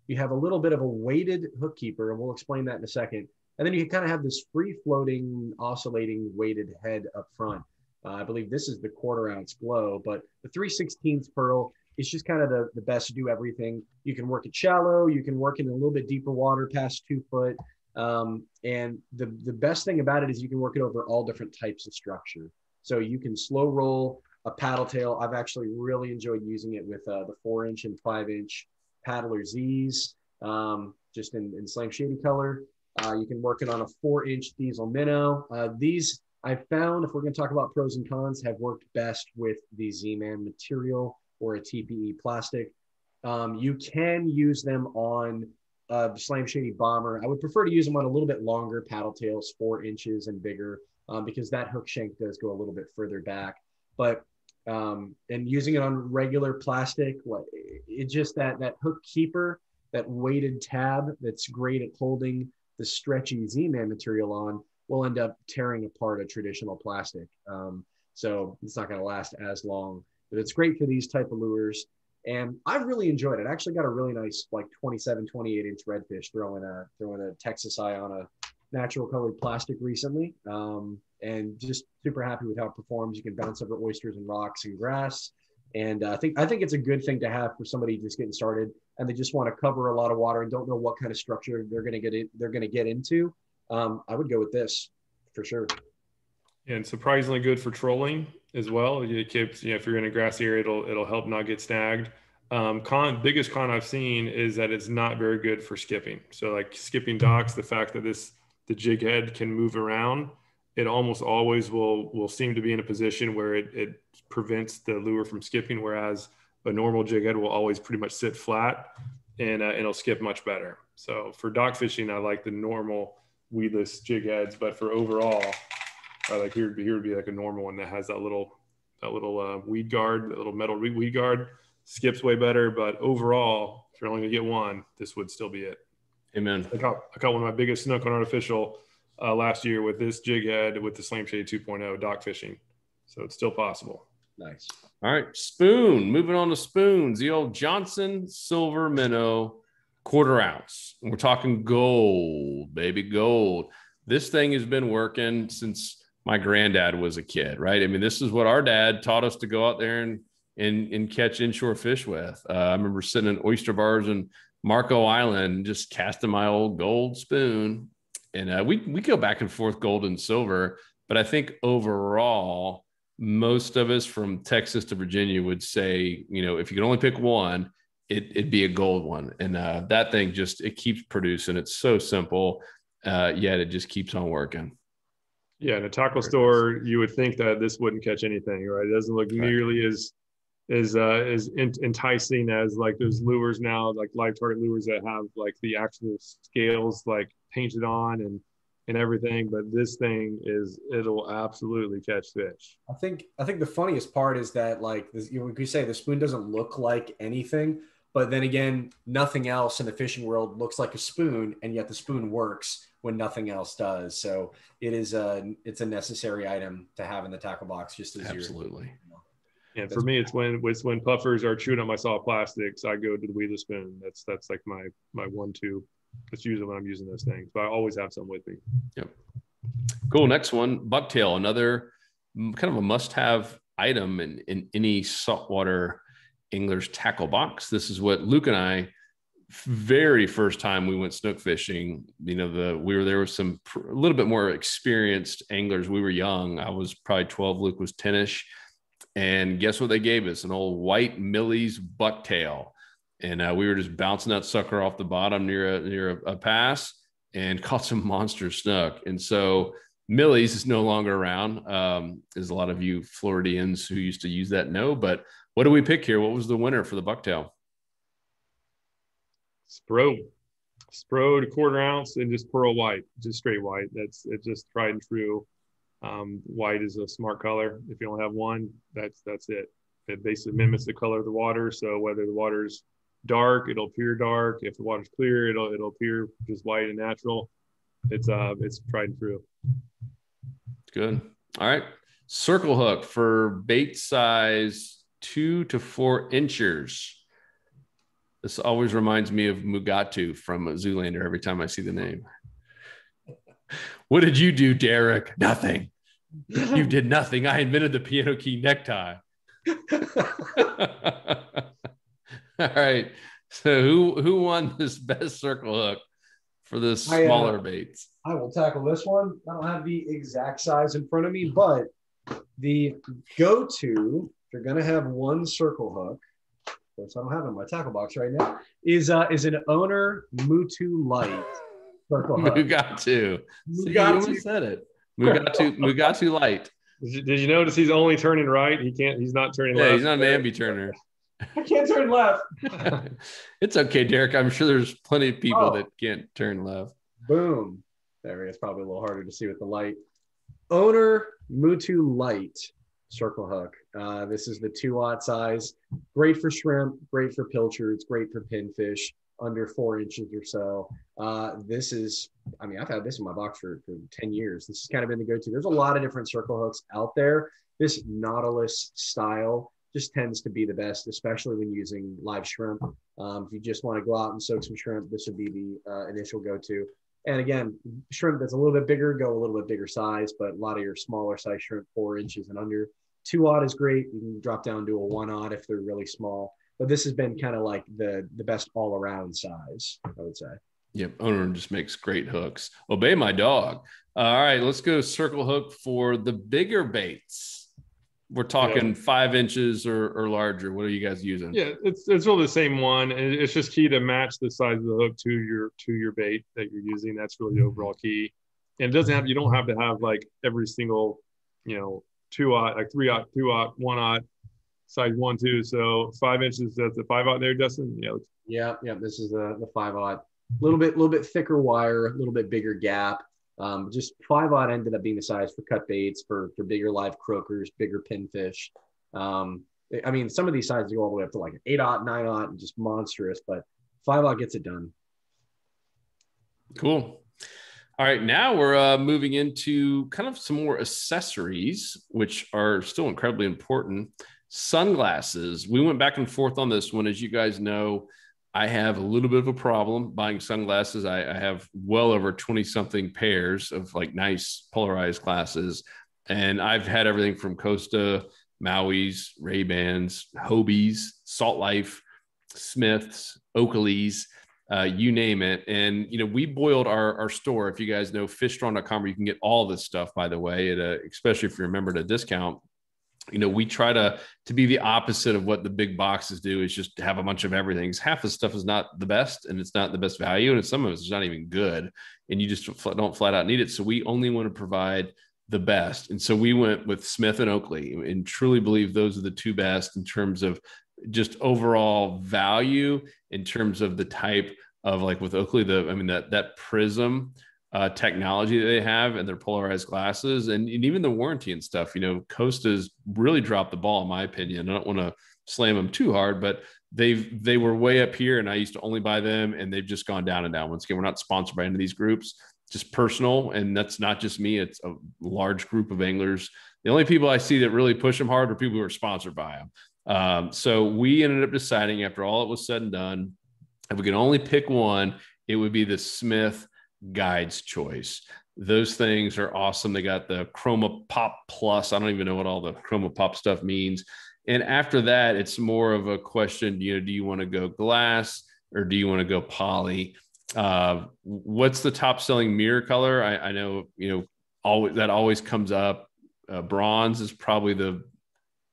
You have a little bit of a weighted hook keeper, and we'll explain that in a second. And then you kind of have this free floating, oscillating weighted head up front. I believe this is the 1/4 ounce glow, but the 3/16 pearl is just kind of the best to do everything. You can work it shallow. You can work it in a little bit deeper water past 2 foot. And the best thing about it is you can work it over all different types of structure. So you can slow roll a paddle tail. I've actually really enjoyed using it with the 4-inch and 5-inch paddler Z's, just in Slam Shady color. You can work it on a 4-inch diesel minnow. These I found, if we're going to talk about pros and cons, have worked best with the Z-Man material or a TPE plastic. You can use them on a Slam Shady bomber. I would prefer to use them on a little bit longer paddle tails, 4 inches and bigger, because that hook shank does go a little bit further back. But and using it on regular plastic, it's just that hook keeper, that weighted tab that's great at holding the stretchy Z-Man material on, will end up tearing apart a traditional plastic. So it's not gonna last as long, but it's great for these type of lures. And I've really enjoyed it. I actually got a really nice, like 27, 28 inch redfish throwing a Texas Eye on a natural colored plastic recently. And just super happy with how it performs. You can bounce over oysters and rocks and grass. And I think it's a good thing to have for somebody just getting started and they just want to cover a lot of water and don't know what kind of structure they're going to get into. I would go with this for sure. And surprisingly good for trolling as well. It keeps, you know, if you're in a grassy area, it'll help not get snagged. Biggest con I've seen is that it's not very good for skipping. So like skipping docks, the fact that the jig head can move around, it almost always will seem to be in a position where it prevents the lure from skipping, whereas a normal jig head will always pretty much sit flat and it'll skip much better. So for dock fishing, I like the normal weedless jig heads, but for overall, like here would be like a normal one that has that little weed guard, that little metal weed guard, skips way better. But overall, if you're only gonna get one, this would still be it. Amen. I caught one of my biggest snook on artificial last year with this jig head with the Slam Shady 2.0 dock fishing, so it's still possible. Nice. All right, spoon. Moving on to spoons, the old Johnson silver minnow. 1/4 ounce. We're talking gold, baby, gold. This thing has been working since my granddad was a kid, right? I mean, this is what our dad taught us to go out there and catch inshore fish with. I remember sitting in oyster bars in Marco Island, just casting my old gold spoon. And we go back and forth gold and silver, but I think overall, most of us from Texas to Virginia would say, you know, if you could only pick one, it'd be a gold one. And that thing just, it keeps producing. It's so simple, yet it just keeps on working. Yeah, in a tackle store, you would think that this wouldn't catch anything, right? It doesn't look nearly as enticing as like those lures now, like live target lures that have like the actual scales like painted on and everything. But this thing it'll absolutely catch fish. I think the funniest part is that, like, this, you know, we could say the spoon doesn't look like anything. But then again, nothing else in the fishing world looks like a spoon, and yet the spoon works when nothing else does. So it's a necessary item to have in the tackle box, just as absolutely. You know. And for me, it's when puffers are chewing on my soft plastics, I go to the weedless spoon. That's like my 1-2. That's usually when I'm using those things, but I always have some with me. Yep. Cool. Next one, bucktail, another kind of a must-have item in any saltwater Angler's Tackle Box. This is what Luke and I, very first time we went snook fishing, you know, we were there with some a little bit more experienced anglers. We were young. I was probably 12. Luke was 10-ish. And guess what they gave us? An old white Millie's bucktail. And we were just bouncing that sucker off the bottom near a pass and caught some monster snook. And so Millie's is no longer around. As a lot of you Floridians who used to use that know, but what do we pick here? What was the winner for the bucktail? Spro to 1/4 ounce and just pearl white, just straight white. It's just tried and true. White is a smart color. If you only have one, that's it. It basically mimics the color of the water. So whether the water's dark, it'll appear dark. If the water's clear, it'll appear just white and natural. It's tried and true. Good. All right. Circle hook for bait size 2 to 4 inchers. This always reminds me of Mugatu from Zoolander every time I see the name. What did you do, Derek? Nothing. You did nothing. I invented the piano key necktie. All right. So who won this best circle hook for the smaller baits? I will tackle this one. I don't have the exact size in front of me, but the go-to, if you're going to have one circle hook, I don't have it in my tackle box right now, is an Owner Mutu Light circle hook. Mugatu. You said it. Mugatu Light. Did you notice he's only turning right? He's not turning left. He's not an ambi-turner. I can't turn left. It's okay, Derek. I'm sure there's plenty of people that can't turn left. Boom. There it is. Probably a little harder to see with the light. Owner Mutu Light circle hook. This is the 2-aught size. Great for shrimp, great for pilchards, great for pinfish, under 4 inches or so. This is, I mean, I've had this in my box for 10 years. This has kind of been the go-to. There's a lot of different circle hooks out there. This Nautilus style just tends to be the best, especially when using live shrimp. If you just want to go out and soak some shrimp, this would be the initial go-to. And again, shrimp that's a little bit bigger, go a little bit bigger size, but a lot of your smaller size shrimp, 4 inches and under. 2-aught is great. You can drop down to a 1-aught if they're really small. But this has been kind of like the best all-around size, I would say. Yep, Owner just makes great hooks. Obey my dog. All right, let's go circle hook for the bigger baits. We're talking 5 inches or larger. What are you guys using? Yeah, it's all the same one. And it's just key to match the size of the hook to your bait that you're using. That's really the overall key. And it doesn't have, you don't have to have like every single, you know, 2-aught, like 3-aught, 2-aught, 1-aught, size 1, 2. So 5 inches, that's the 5-aught there, Justin. Yeah. Yeah. This is the 5-aught. A little bit thicker wire, a little bit bigger gap. Just 5-aught ended up being the size for cut baits, for bigger live croakers, bigger pinfish. I mean, some of these sizes go all the way up to like an 8-aught, 9-aught, and just monstrous, but 5-aught gets it done. Cool. All right, now we're moving into kind of some more accessories, which are still incredibly important. Sunglasses. We went back and forth on this one. As you guys know, I have a little bit of a problem buying sunglasses. I have well over 20-something pairs of like nice polarized glasses. And I've had everything from Costa, Maui's, Ray-Bans, Hobies, Salt Life, Smith's, Oakley's, you name it. And, you know, we boiled our store. If you guys know fishstrong.com, where you can get all this stuff, by the way, at especially if you remember to discount. You know, we try to be the opposite of what the big boxes do, is just have a bunch of everything. Half the stuff is not the best, and it's not the best value, and some of it's not even good, and you just don't flat out need it. So we only want to provide the best. And so we went with Smith and Oakley, and truly believe those are the two best in terms of just overall value, in terms of the type of, like with Oakley, that prism technology that they have and their polarized glasses, and even the warranty and stuff. You know, Costa's really dropped the ball, in my opinion. I don't want to slam them too hard, but they were way up here, and I used to only buy them, and they've just gone down and down. Once again, we're not sponsored by any of these groups, just personal. And that's not just me. It's a large group of anglers. The only people I see that really push them hard are people who are sponsored by them. So we ended up deciding, after all it was said and done, if we could only pick one, it would be the Smith Guide's Choice. Those things are awesome. They got the Chroma Pop Plus. I don't even know what all the Chroma Pop stuff means. And after that, it's more of a question, you know, do you want to go glass or do you want to go poly? What's the top selling mirror color? I know, you know, that always comes up. Bronze is probably the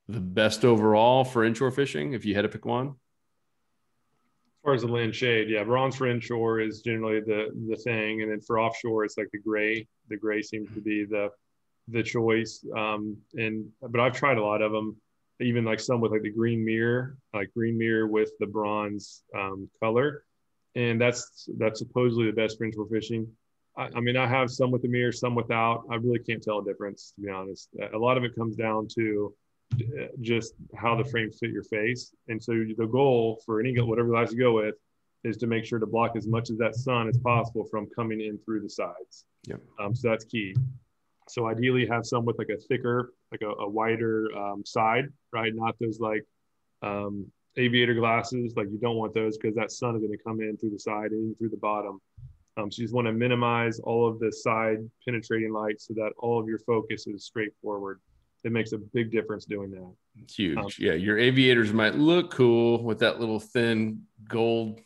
best overall for inshore fishing, if you had to pick one. As far as the land shade, yeah, bronze for inshore is generally the thing. And then for offshore, it's like the gray seems to be the choice. But I've tried a lot of them, even like some with like the green mirror with the bronze color. And that's supposedly the best for inshore fishing. I mean, I have some with the mirror, some without. I really can't tell a difference, to be honest. A lot of it comes down to just how the frames fit your face. And so the goal for any, whatever lights you go with, is to make sure to block as much of that sun as possible from coming in through the sides. Yeah. So that's key. So ideally have some with like a thicker, like a wider side, right? Not those like aviator glasses. Like you don't want those because that sun is going to come in through the side and even through the bottom. So you just want to minimize all of the side penetrating light so that all of your focus is straightforward. It makes a big difference doing that. It's huge. Yeah, your aviators might look cool with that little thin gold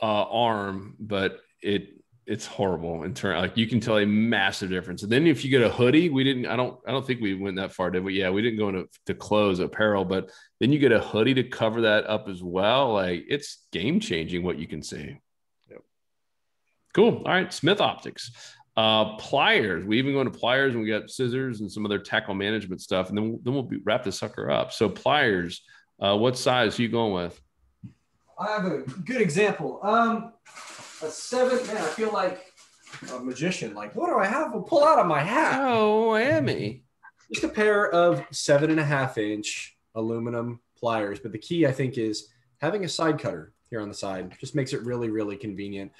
arm, but it's horrible in turn. Like you can tell a massive difference. And then if you get a hoodie, I don't think we went that far, did we? Yeah, we didn't go into clothes apparel, but then you get a hoodie to cover that up as well. Like it's game changing what you can see. Yep. Cool. All right, Smith Optics. Pliers. We even go into pliers, and we got scissors and some other tackle management stuff. And then we'll wrap this sucker up. So pliers, what size are you going with? I have a good example. A 7, man, I feel like a magician. Like, what do I have? We'll pull out of my hat. Oh, Amy. Just a pair of 7.5-inch aluminum pliers. But the key, I think, is having a side cutter here on the side. Just makes it really, really convenient.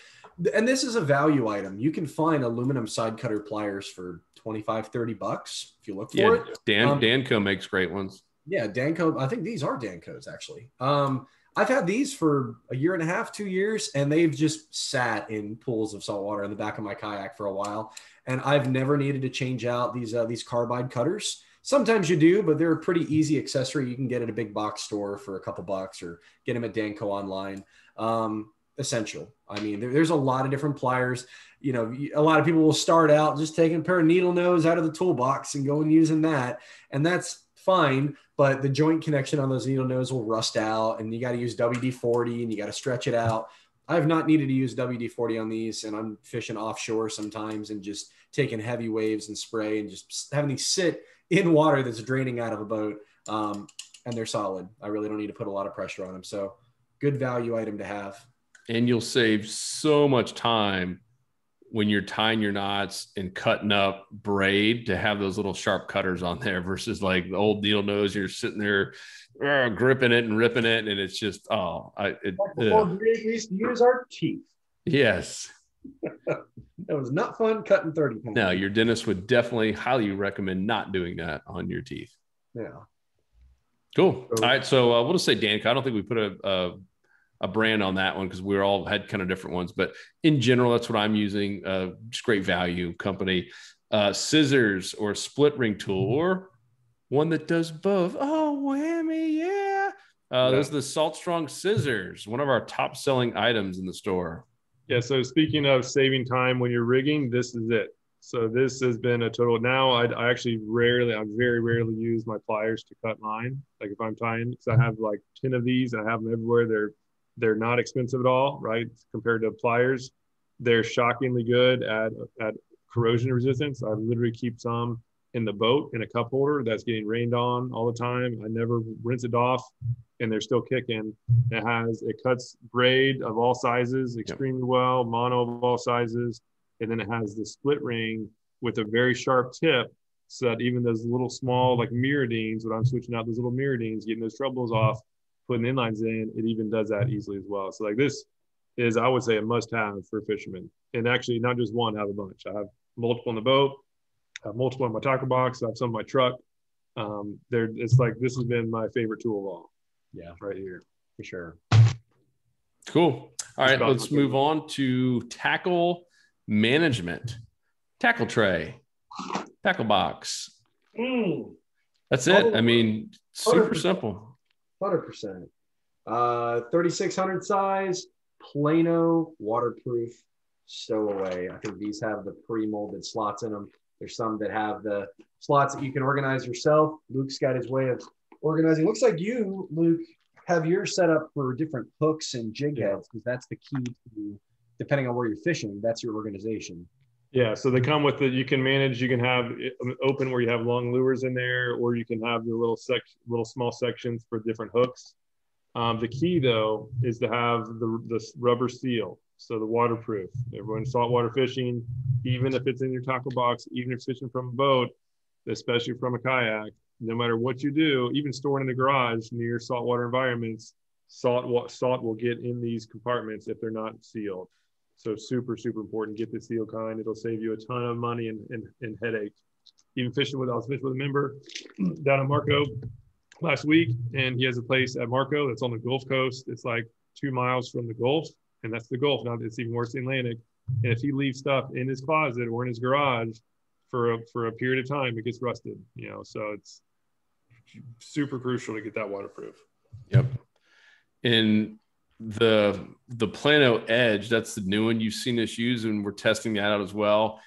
And this is a value item. You can find aluminum side cutter pliers for $25-30 if you look for it. Danco makes great ones. Yeah, Danco. I think these are Danco's actually. I've had these for 1.5 years, 2 years, and they've just sat in pools of salt water in the back of my kayak for a while. And I've never needed to change out these carbide cutters. Sometimes you do, but they're a pretty easy accessory. You can get at a big box store for a couple bucks, or get them at Danco online. Essential. I mean, there's a lot of different pliers. You know, a lot of people will start out just taking a pair of needle nose out of the toolbox and going using that. And that's fine, but the joint connection on those needle nose will rust out, and you got to use WD-40 and you got to stretch it out. I have not needed to use WD-40 on these, and I'm fishing offshore sometimes and just taking heavy waves and spray and just having these sit in water that's draining out of a boat. And they're solid. I really don't need to put a lot of pressure on them. So good value item to have. And you'll save so much time when you're tying your knots and cutting up braid to have those little sharp cutters on there versus like the old needle nose. You're sitting there gripping it and ripping it. And it's just, we used to use our teeth. Yes. That was not fun cutting 30 pounds. No, your dentist would definitely highly recommend not doing that on your teeth. Yeah. Cool. All right. So we'll just say Danco. I don't think we put a brand on that one because we all had kind of different ones, but in general, that's what I'm using. Just great value company. Scissors or split ring tool, or one that does both. Oh, whammy. Yeah. Those are the Salt Strong scissors, one of our top selling items in the store. Yeah. So speaking of saving time when you're rigging, this is it. So this has been a total. Now I actually very rarely use my pliers to cut line. Like if I'm tying, because I have like 10 of these, I have them everywhere. They're not expensive at all, right? Compared to pliers, they're shockingly good at corrosion resistance. I literally keep some in the boat in a cup holder that's getting rained on all the time. I never rinse it off, and they're still kicking. It cuts braid of all sizes extremely well, mono of all sizes, and then it has the split ring with a very sharp tip, so that even those little small like mirrodines, when I'm switching out those little mirrodines, getting those trebles off, putting inlines in, it even does that easily as well. So like this is, I would say, a must-have for fishermen. And actually not just one, I have a bunch. I have multiple in the boat, I have multiple in my tackle box, I have some in my truck. It's like, this has been my favorite tool of all. Yeah. Right here, for sure. Cool. All right, let's move on to tackle management. Tackle tray, tackle box. That's it. I mean, Super 100%. Simple. 100%. 3600 size, Plano, waterproof, stowaway. I think these have the pre-molded slots in them. There's some that have the slots that you can organize yourself. Luke's got his way of organizing. Looks like you, Luke, have yours set up for different hooks and jig heads, because that's the key to, depending on where you're fishing, that's your organization. Yeah, so they come with the, you can manage, you can have open where you have long lures in there, or you can have your little small sections for different hooks. The key though is to have the rubber seal, so the waterproof. Everyone saltwater fishing, even if it's in your tackle box, even if fishing from a boat, especially from a kayak, no matter what you do, even storing in the garage near saltwater environments, salt will get in these compartments if they're not sealed. So super, super important. Get the seal kind. It'll save you a ton of money and headache. Even fishing with, I was fishing with a member down at Marco last week, and he has a place at Marco that's on the Gulf Coast. It's like 2 miles from the Gulf, and that's the Gulf. Now it's even worse than Atlantic. And if he leaves stuff in his closet or in his garage for a period of time, it gets rusted. You know, so it's super crucial to get that waterproof. Yep. And the Plano Edge, that's the new one. You've seen us use, and we're testing that out as well.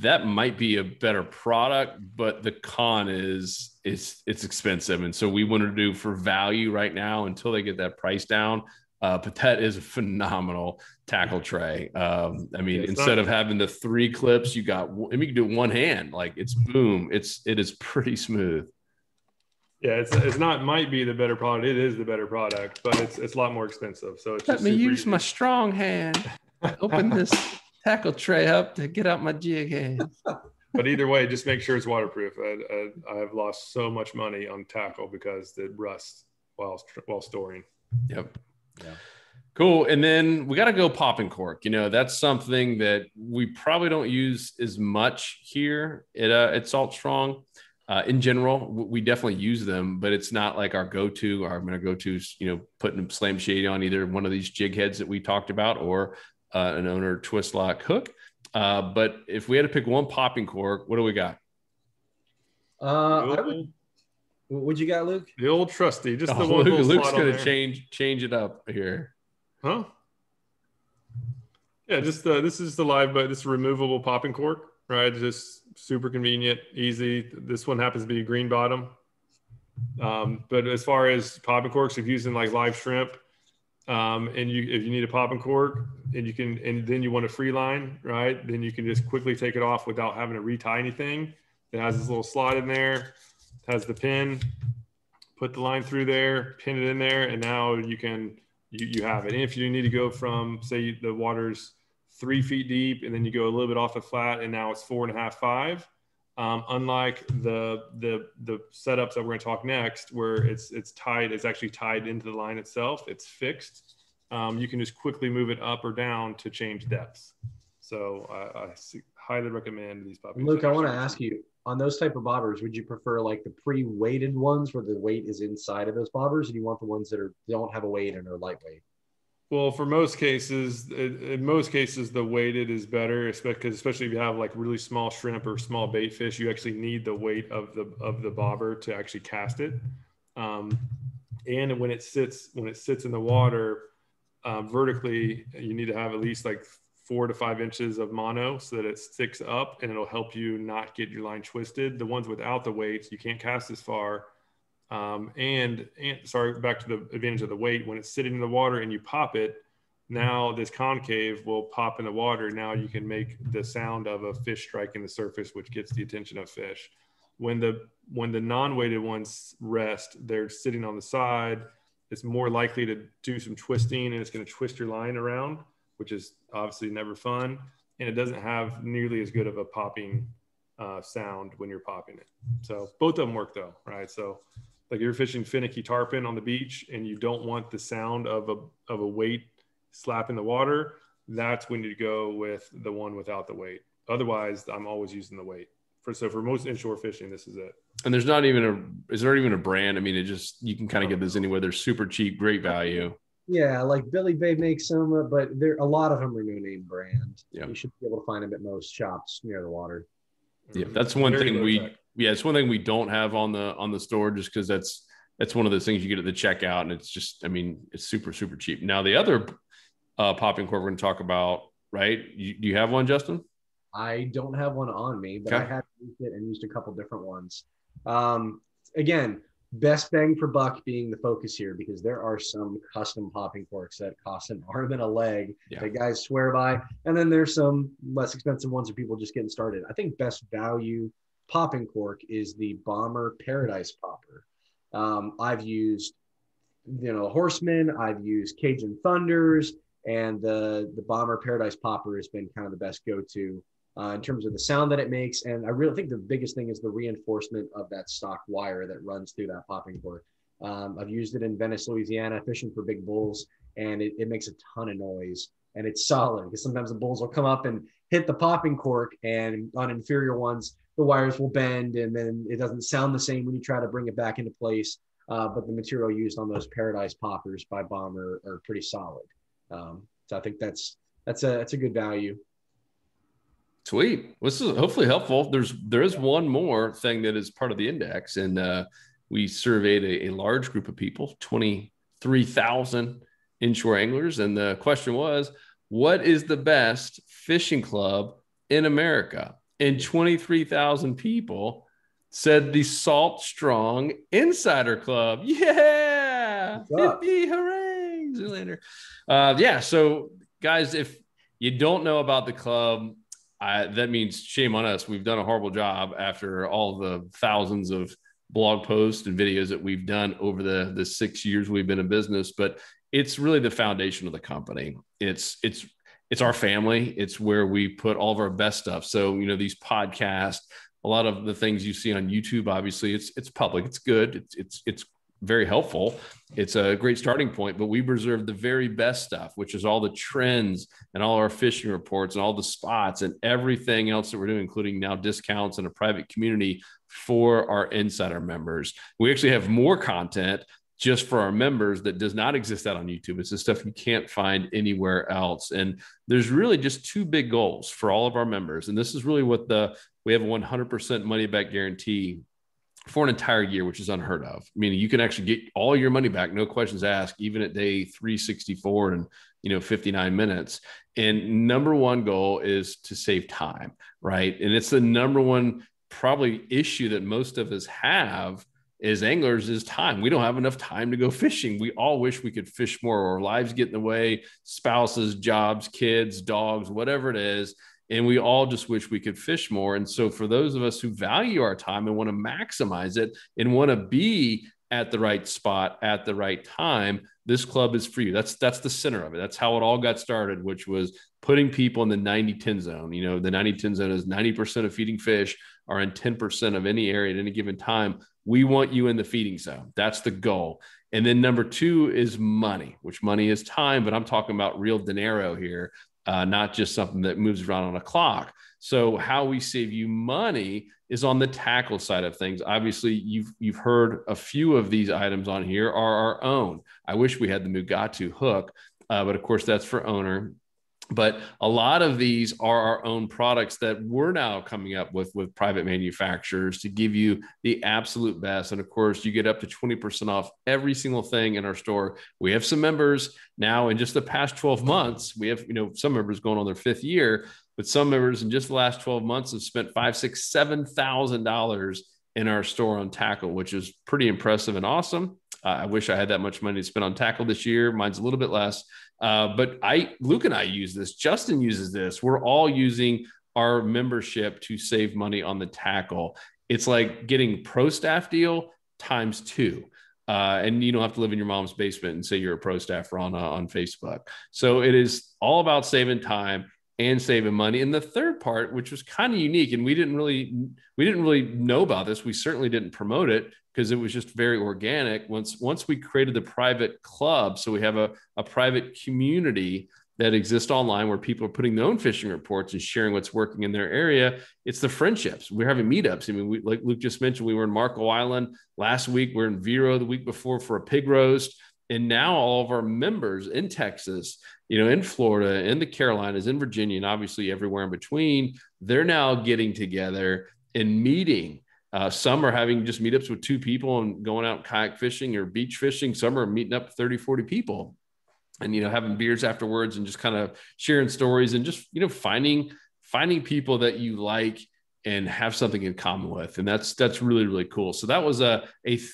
That might be a better product, but the con is it's expensive, and so we want to do for value right now until they get that price down. But that is a phenomenal tackle tray. I mean, instead of having the 3 clips, you got, I mean, you can do it one hand. Like, it's boom. It is pretty smooth. Yeah, it's not might be the better product. It is the better product, but it's a lot more expensive. So it's let me use easy. My strong hand. Open this tackle tray up to get out my jig hand. But either way, just make sure it's waterproof. I have lost so much money on tackle because it rusts while storing. Yep. Yeah. Cool. And then we got to go pop and cork. You know, that's something that we probably don't use as much here at Salt Strong. In general, we definitely use them, but it's not like our go-to. Our go-to's, you know, putting Slam Shady on either one of these jig heads that we talked about, or an Owner Twist Lock hook. But if we had to pick one popping cork, what do we got? What you got, Luke? The old trusty, just the one. Luke's going to change it up here. Huh? Yeah, just this is the live, but this removable popping cork, right? Just super convenient, easy. This one happens to be a green bottom. But as far as popping corks, if you're using like live shrimp, and if you need a popping cork, and then you want a free line, right? Then you can just quickly take it off without having to retie anything. It has this little slot in there, has the pin, put the line through there, pin it in there, and now you have it. And if you need to go from, say, the water's 3 feet deep, and then you go a little bit off the flat, and now it's 4.5, 5. Unlike the setups that we're going to talk next, where it's actually tied into the line itself, it's fixed. You can just quickly move it up or down to change depths. So I highly recommend these pop-ups. Luke, I want to ask you, on those type of bobbers, would you prefer like the pre-weighted ones where the weight is inside of those bobbers, and you want the ones that don't have a weight and are lightweight? Well, for most cases, the weighted is better, especially if you have like really small shrimp or small bait fish. You actually need the weight of the bobber to actually cast it. And when it sits in the water vertically, you need to have at least like 4 to 5 inches of mono so that it sticks up, and it'll help you not get your line twisted. The ones without the weights, you can't cast as far. Back to the advantage of the weight, when it's sitting in the water and you pop it, now this concave will pop in the water. Now you can make the sound of a fish striking the surface, which gets the attention of fish. When the non-weighted ones rest, they're sitting on the side. It's more likely to do some twisting, and it's going to twist your line around, which is obviously never fun. And it doesn't have nearly as good of a popping sound when you're popping it. So both of them work though, right? So like you're fishing finicky tarpon on the beach and you don't want the sound of a weight slap in the water, that's when you go with the one without the weight. Otherwise, I'm always using the weight. For most inshore fishing, this is it. And there's not even is there even a brand? I mean, you can kind of get this anywhere. They're super cheap, great value. Yeah, like Billy Bay makes some, but a lot of them are new name brand. Yeah. You should be able to find them at most shops near the water. Yeah, that's one thing we don't have on the store, just because that's It's one of those things you get at the checkout, and it's just, I mean, it's super, super cheap. Now, the other popping cork we're going to talk about, right? Do you have one, Justin? I don't have one on me, but okay. I have used it and used a couple different ones. Again, best bang for buck being the focus here, because there are some custom popping corks that cost an arm and a leg that guys swear by. And then there's some less expensive ones that people just getting started. I think best value popping cork is the Bomber Paradise Popper. I've used, Horseman, I've used Cajun Thunders, and the Bomber Paradise Popper has been kind of the best go-to in terms of the sound that it makes. And I really think the biggest thing is the reinforcement of that stock wire that runs through that popping cork. I've used it in Venice, Louisiana, fishing for big bulls, and it makes a ton of noise, and it's solid, because sometimes the bulls will come up and hit the popping cork, and on inferior ones, the wires will bend, and then it doesn't sound the same when you try to bring it back into place. But the material used on those Paradise Poppers by Bomber are pretty solid. So I think that's a good value. Sweet. This is hopefully helpful. There is one more thing that is part of the index, and we surveyed a large group of people, 23,000 inshore anglers, and the question was, what is the best fishing club in America? And 23,000 people said the Salt Strong Insider Club. Yeah. Yippee, hooray. Zoolander. So guys, if you don't know about the club, that means shame on us. We've done a horrible job after all the thousands of blog posts and videos that we've done over the 6 years we've been in business, but it's really the foundation of the company. It's our family. It's where we put all of our best stuff. So, these podcasts, a lot of the things you see on YouTube, obviously it's public, it's good. It's very helpful. It's a great starting point, but we preserve the very best stuff, which is all the trends and all our fishing reports and all the spots and everything else that we're doing, including now discounts and a private community for our insider members. We actually have more content just for our members that does not exist out on YouTube. It's the stuff you can't find anywhere else. And there's really just two big goals for all of our members. And this is really what we have a 100% money back guarantee for an entire year, which is unheard of. Meaning you can actually get all your money back, no questions asked, even at day 364 and 59 minutes. And number one goal is to save time, right? And it's the number one probably issue that most of us have as anglers is time. We don't have enough time to go fishing. We all wish we could fish more. Our lives get in the way, spouses, jobs, kids, dogs, whatever it is. And we all just wish we could fish more. And so for those of us who value our time and want to maximize it and want to be at the right spot at the right time, this club is for you. That's the center of it. That's how it all got started, which was putting people in the 90-10 zone. The 90-10 zone is 90% of feeding fish are in 10% of any area at any given time. We want you in the feeding zone. That's the goal. And then number two is money, which money is time, but I'm talking about real dinero here, not just something that moves around on a clock. So how we save you money is on the tackle side of things. Obviously, you've heard a few of these items on here are our own. I wish we had the Mugatu hook, but of course that's for Owner. But a lot of these are our own products that we're now coming up with private manufacturers to give you the absolute best. And of course, you get up to 20% off every single thing in our store. We have some members now in just the past 12 months. We have, some members going on their fifth year, but some members in just the last 12 months have spent $5,000, $6,000, $7,000 in our store on tackle, which is pretty impressive and awesome. I wish I had that much money to spend on tackle this year. Mine's a little bit less. But Luke and I use this. Justin uses this. We're all using our membership to save money on the tackle. It's like getting pro staff deal times two. And you don't have to live in your mom's basement and say you're a pro staffer on Facebook. So it is all about saving time and saving money. And the third part, which was kind of unique, and we didn't really know about this. We certainly didn't promote it, because it was just very organic. Once we created the private club, so we have a private community that exists online where people are putting their own fishing reports and sharing what's working in their area. It's the friendships. We're having meetups. I mean, like Luke just mentioned, we were in Marco Island last week. We're in Vero the week before for a pig roast. And now all of our members in Texas, in Florida, in the Carolinas, in Virginia, and obviously everywhere in between, they're now getting together and meeting Some are having just meetups with two people and going out kayak fishing or beach fishing. Some are meeting up 30, 40 people and, you know, having beers afterwards and just kind of sharing stories and just, you know, finding people that you like and have something in common with. And that's really, really cool. So that was a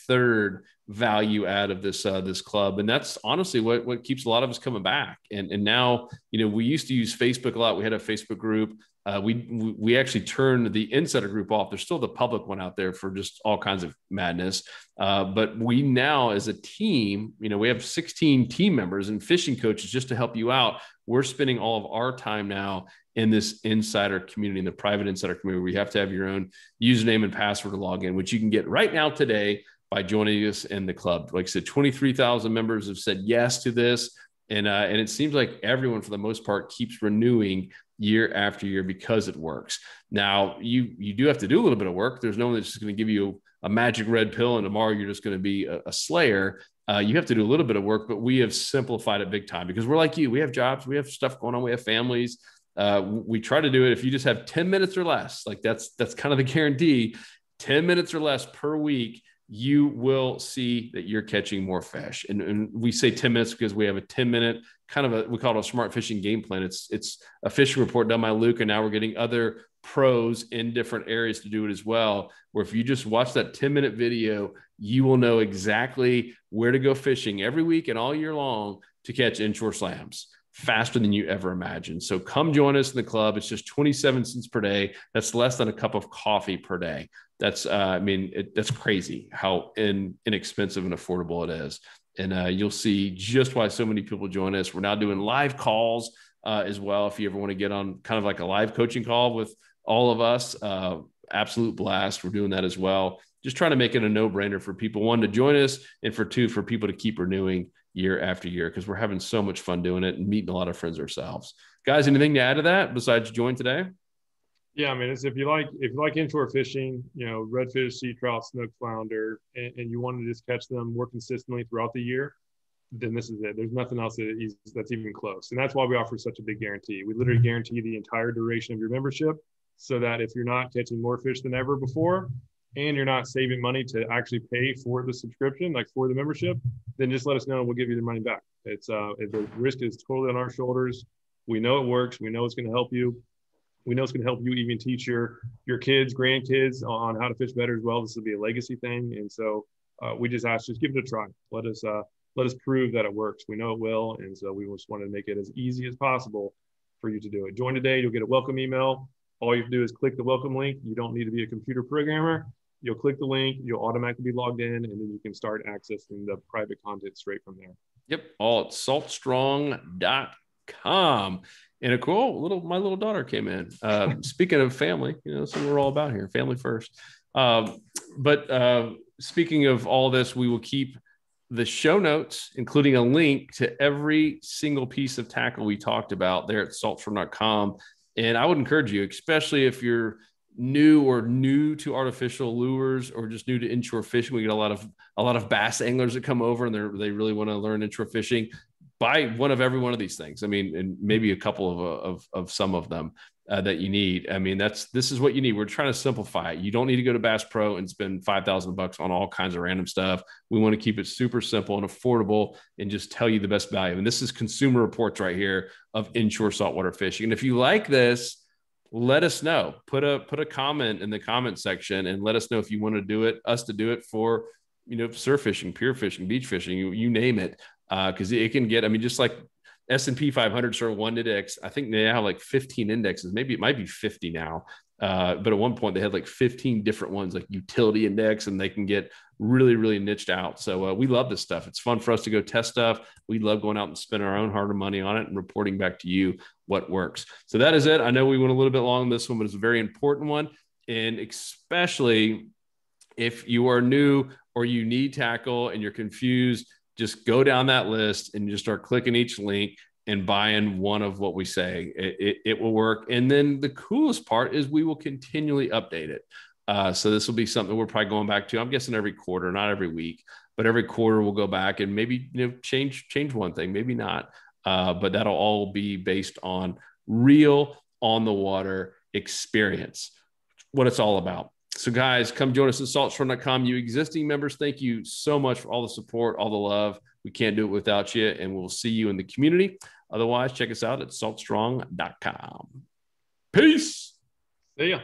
third value add of this, this club. And that's honestly what keeps a lot of us coming back. And now, you know, we used to use Facebook a lot. We had a Facebook group. We actually turned the insider group off. There's still the public one out there for just all kinds of madness. But we now as a team, you know, we have 16 team members and fishing coaches just to help you out. We're spending all of our time now in this insider community, in the private insider community, where you have to have your own username and password to log in, which you can get right now today by joining us in the club. Like I said, 23,000 members have said yes to this. And it seems like everyone for the most part keeps renewing year after year because it works. Now you do have to do a little bit of work. There's no one that's just going to give you a magic red pill and tomorrow you're just going to be a slayer. You have to do a little bit of work, but we have simplified it big time because we're like you, we have jobs, we have stuff going on, we have families. We try to do it. If you just have 10 minutes or less, like that's kind of the guarantee, 10 minutes or less per week, you will see that you're catching more fish. And we say 10 minutes because we have a 10-minute kind of we call it a smart fishing game plan. It's a fishing report done by Luke. And now we're getting other pros in different areas to do it as well, where if you just watch that 10-minute video, you will know exactly where to go fishing every week and all year long to catch inshore slams faster than you ever imagined. So come join us in the club. It's just 27 cents per day. That's less than a cup of coffee per day. That's, that's crazy how inexpensive and affordable it is. And you'll see just why so many people join us. We're now doing live calls as well. If you ever want to get on kind of like a live coaching call with all of us, absolute blast. We're doing that as well. Just trying to make it a no-brainer for people, one, to join us, and for two, for people to keep renewing year after year, because we're having so much fun doing it and meeting a lot of friends ourselves. Guys, anything to add to that besides join today? Yeah, I mean, it's if you like inshore fishing, you know, redfish, sea trout, snook, flounder, and you want to just catch them more consistently throughout the year, then this is it. There's nothing else that's even close. And that's why we offer such a big guarantee. We literally guarantee the entire duration of your membership, so that if you're not catching more fish than ever before, and you're not saving money to actually pay for the subscription, like for the membership, then just let us know and we'll give you the money back. It's the risk is totally on our shoulders. We know it works. We know it's going to help you. We know it's going to help you even teach your kids, grandkids on how to fish better as well. This will be a legacy thing. And so we just ask, just give it a try. Let us prove that it works. We know it will. And so we just want to make it as easy as possible for you to do it. Join today. You'll get a welcome email. All you have to do is click the welcome link. You don't need to be a computer programmer. You'll click the link, you'll automatically be logged in, and then you can start accessing the private content straight from there. Yep, all at saltstrong.com. And a cool my little daughter came in. Speaking of family, you know, that's what we're all about here, family first. But speaking of all this, we will keep the show notes, including a link to every single piece of tackle we talked about there at saltstrong.com. And I would encourage you, especially if you're new to artificial lures or just new to inshore fishing. We get a lot of bass anglers that come over and they really want to learn inshore fishing. Buy every one of these things. I mean, and maybe a couple of some of them that you need. I mean, this is what you need. We're trying to simplify it. You don't need to go to Bass Pro and spend $5,000 on all kinds of random stuff. We want to keep it super simple and affordable and just tell you the best value. And this is Consumer Reports right here of inshore saltwater fishing. And if you like this, let us know, put a comment in the comment section and let us know if you want to do it for, you know, surf fishing, pier fishing, beach fishing, you name it. Cause it can get, I mean, just like S&P 500 sort of one index, I think they have like 15 indexes, maybe it might be 50 now. But at one point they had like 15 different ones, like utility index, and they can get really, really niched out. So we love this stuff. It's fun for us to go test stuff. We love going out and spending our own hard-earned money on it and reporting back to you what works. So that is it. I know we went a little bit long on this one, but it's a very important one. And especially if you are new or you need tackle and you're confused, just go down that list and just start clicking each link and buying one of what we say. It will work. And then the coolest part is we will continually update it. So this will be something we're probably going back to, I'm guessing every quarter, not every week, but every quarter we'll go back and maybe, you know, change one thing, maybe not. But that'll all be based on real on the water experience, what it's all about. So guys, come join us at saltstrong.com. You existing members, thank you so much for all the support, all the love. We can't do it without you, and we'll see you in the community. Otherwise, check us out at saltstrong.com. Peace. See ya.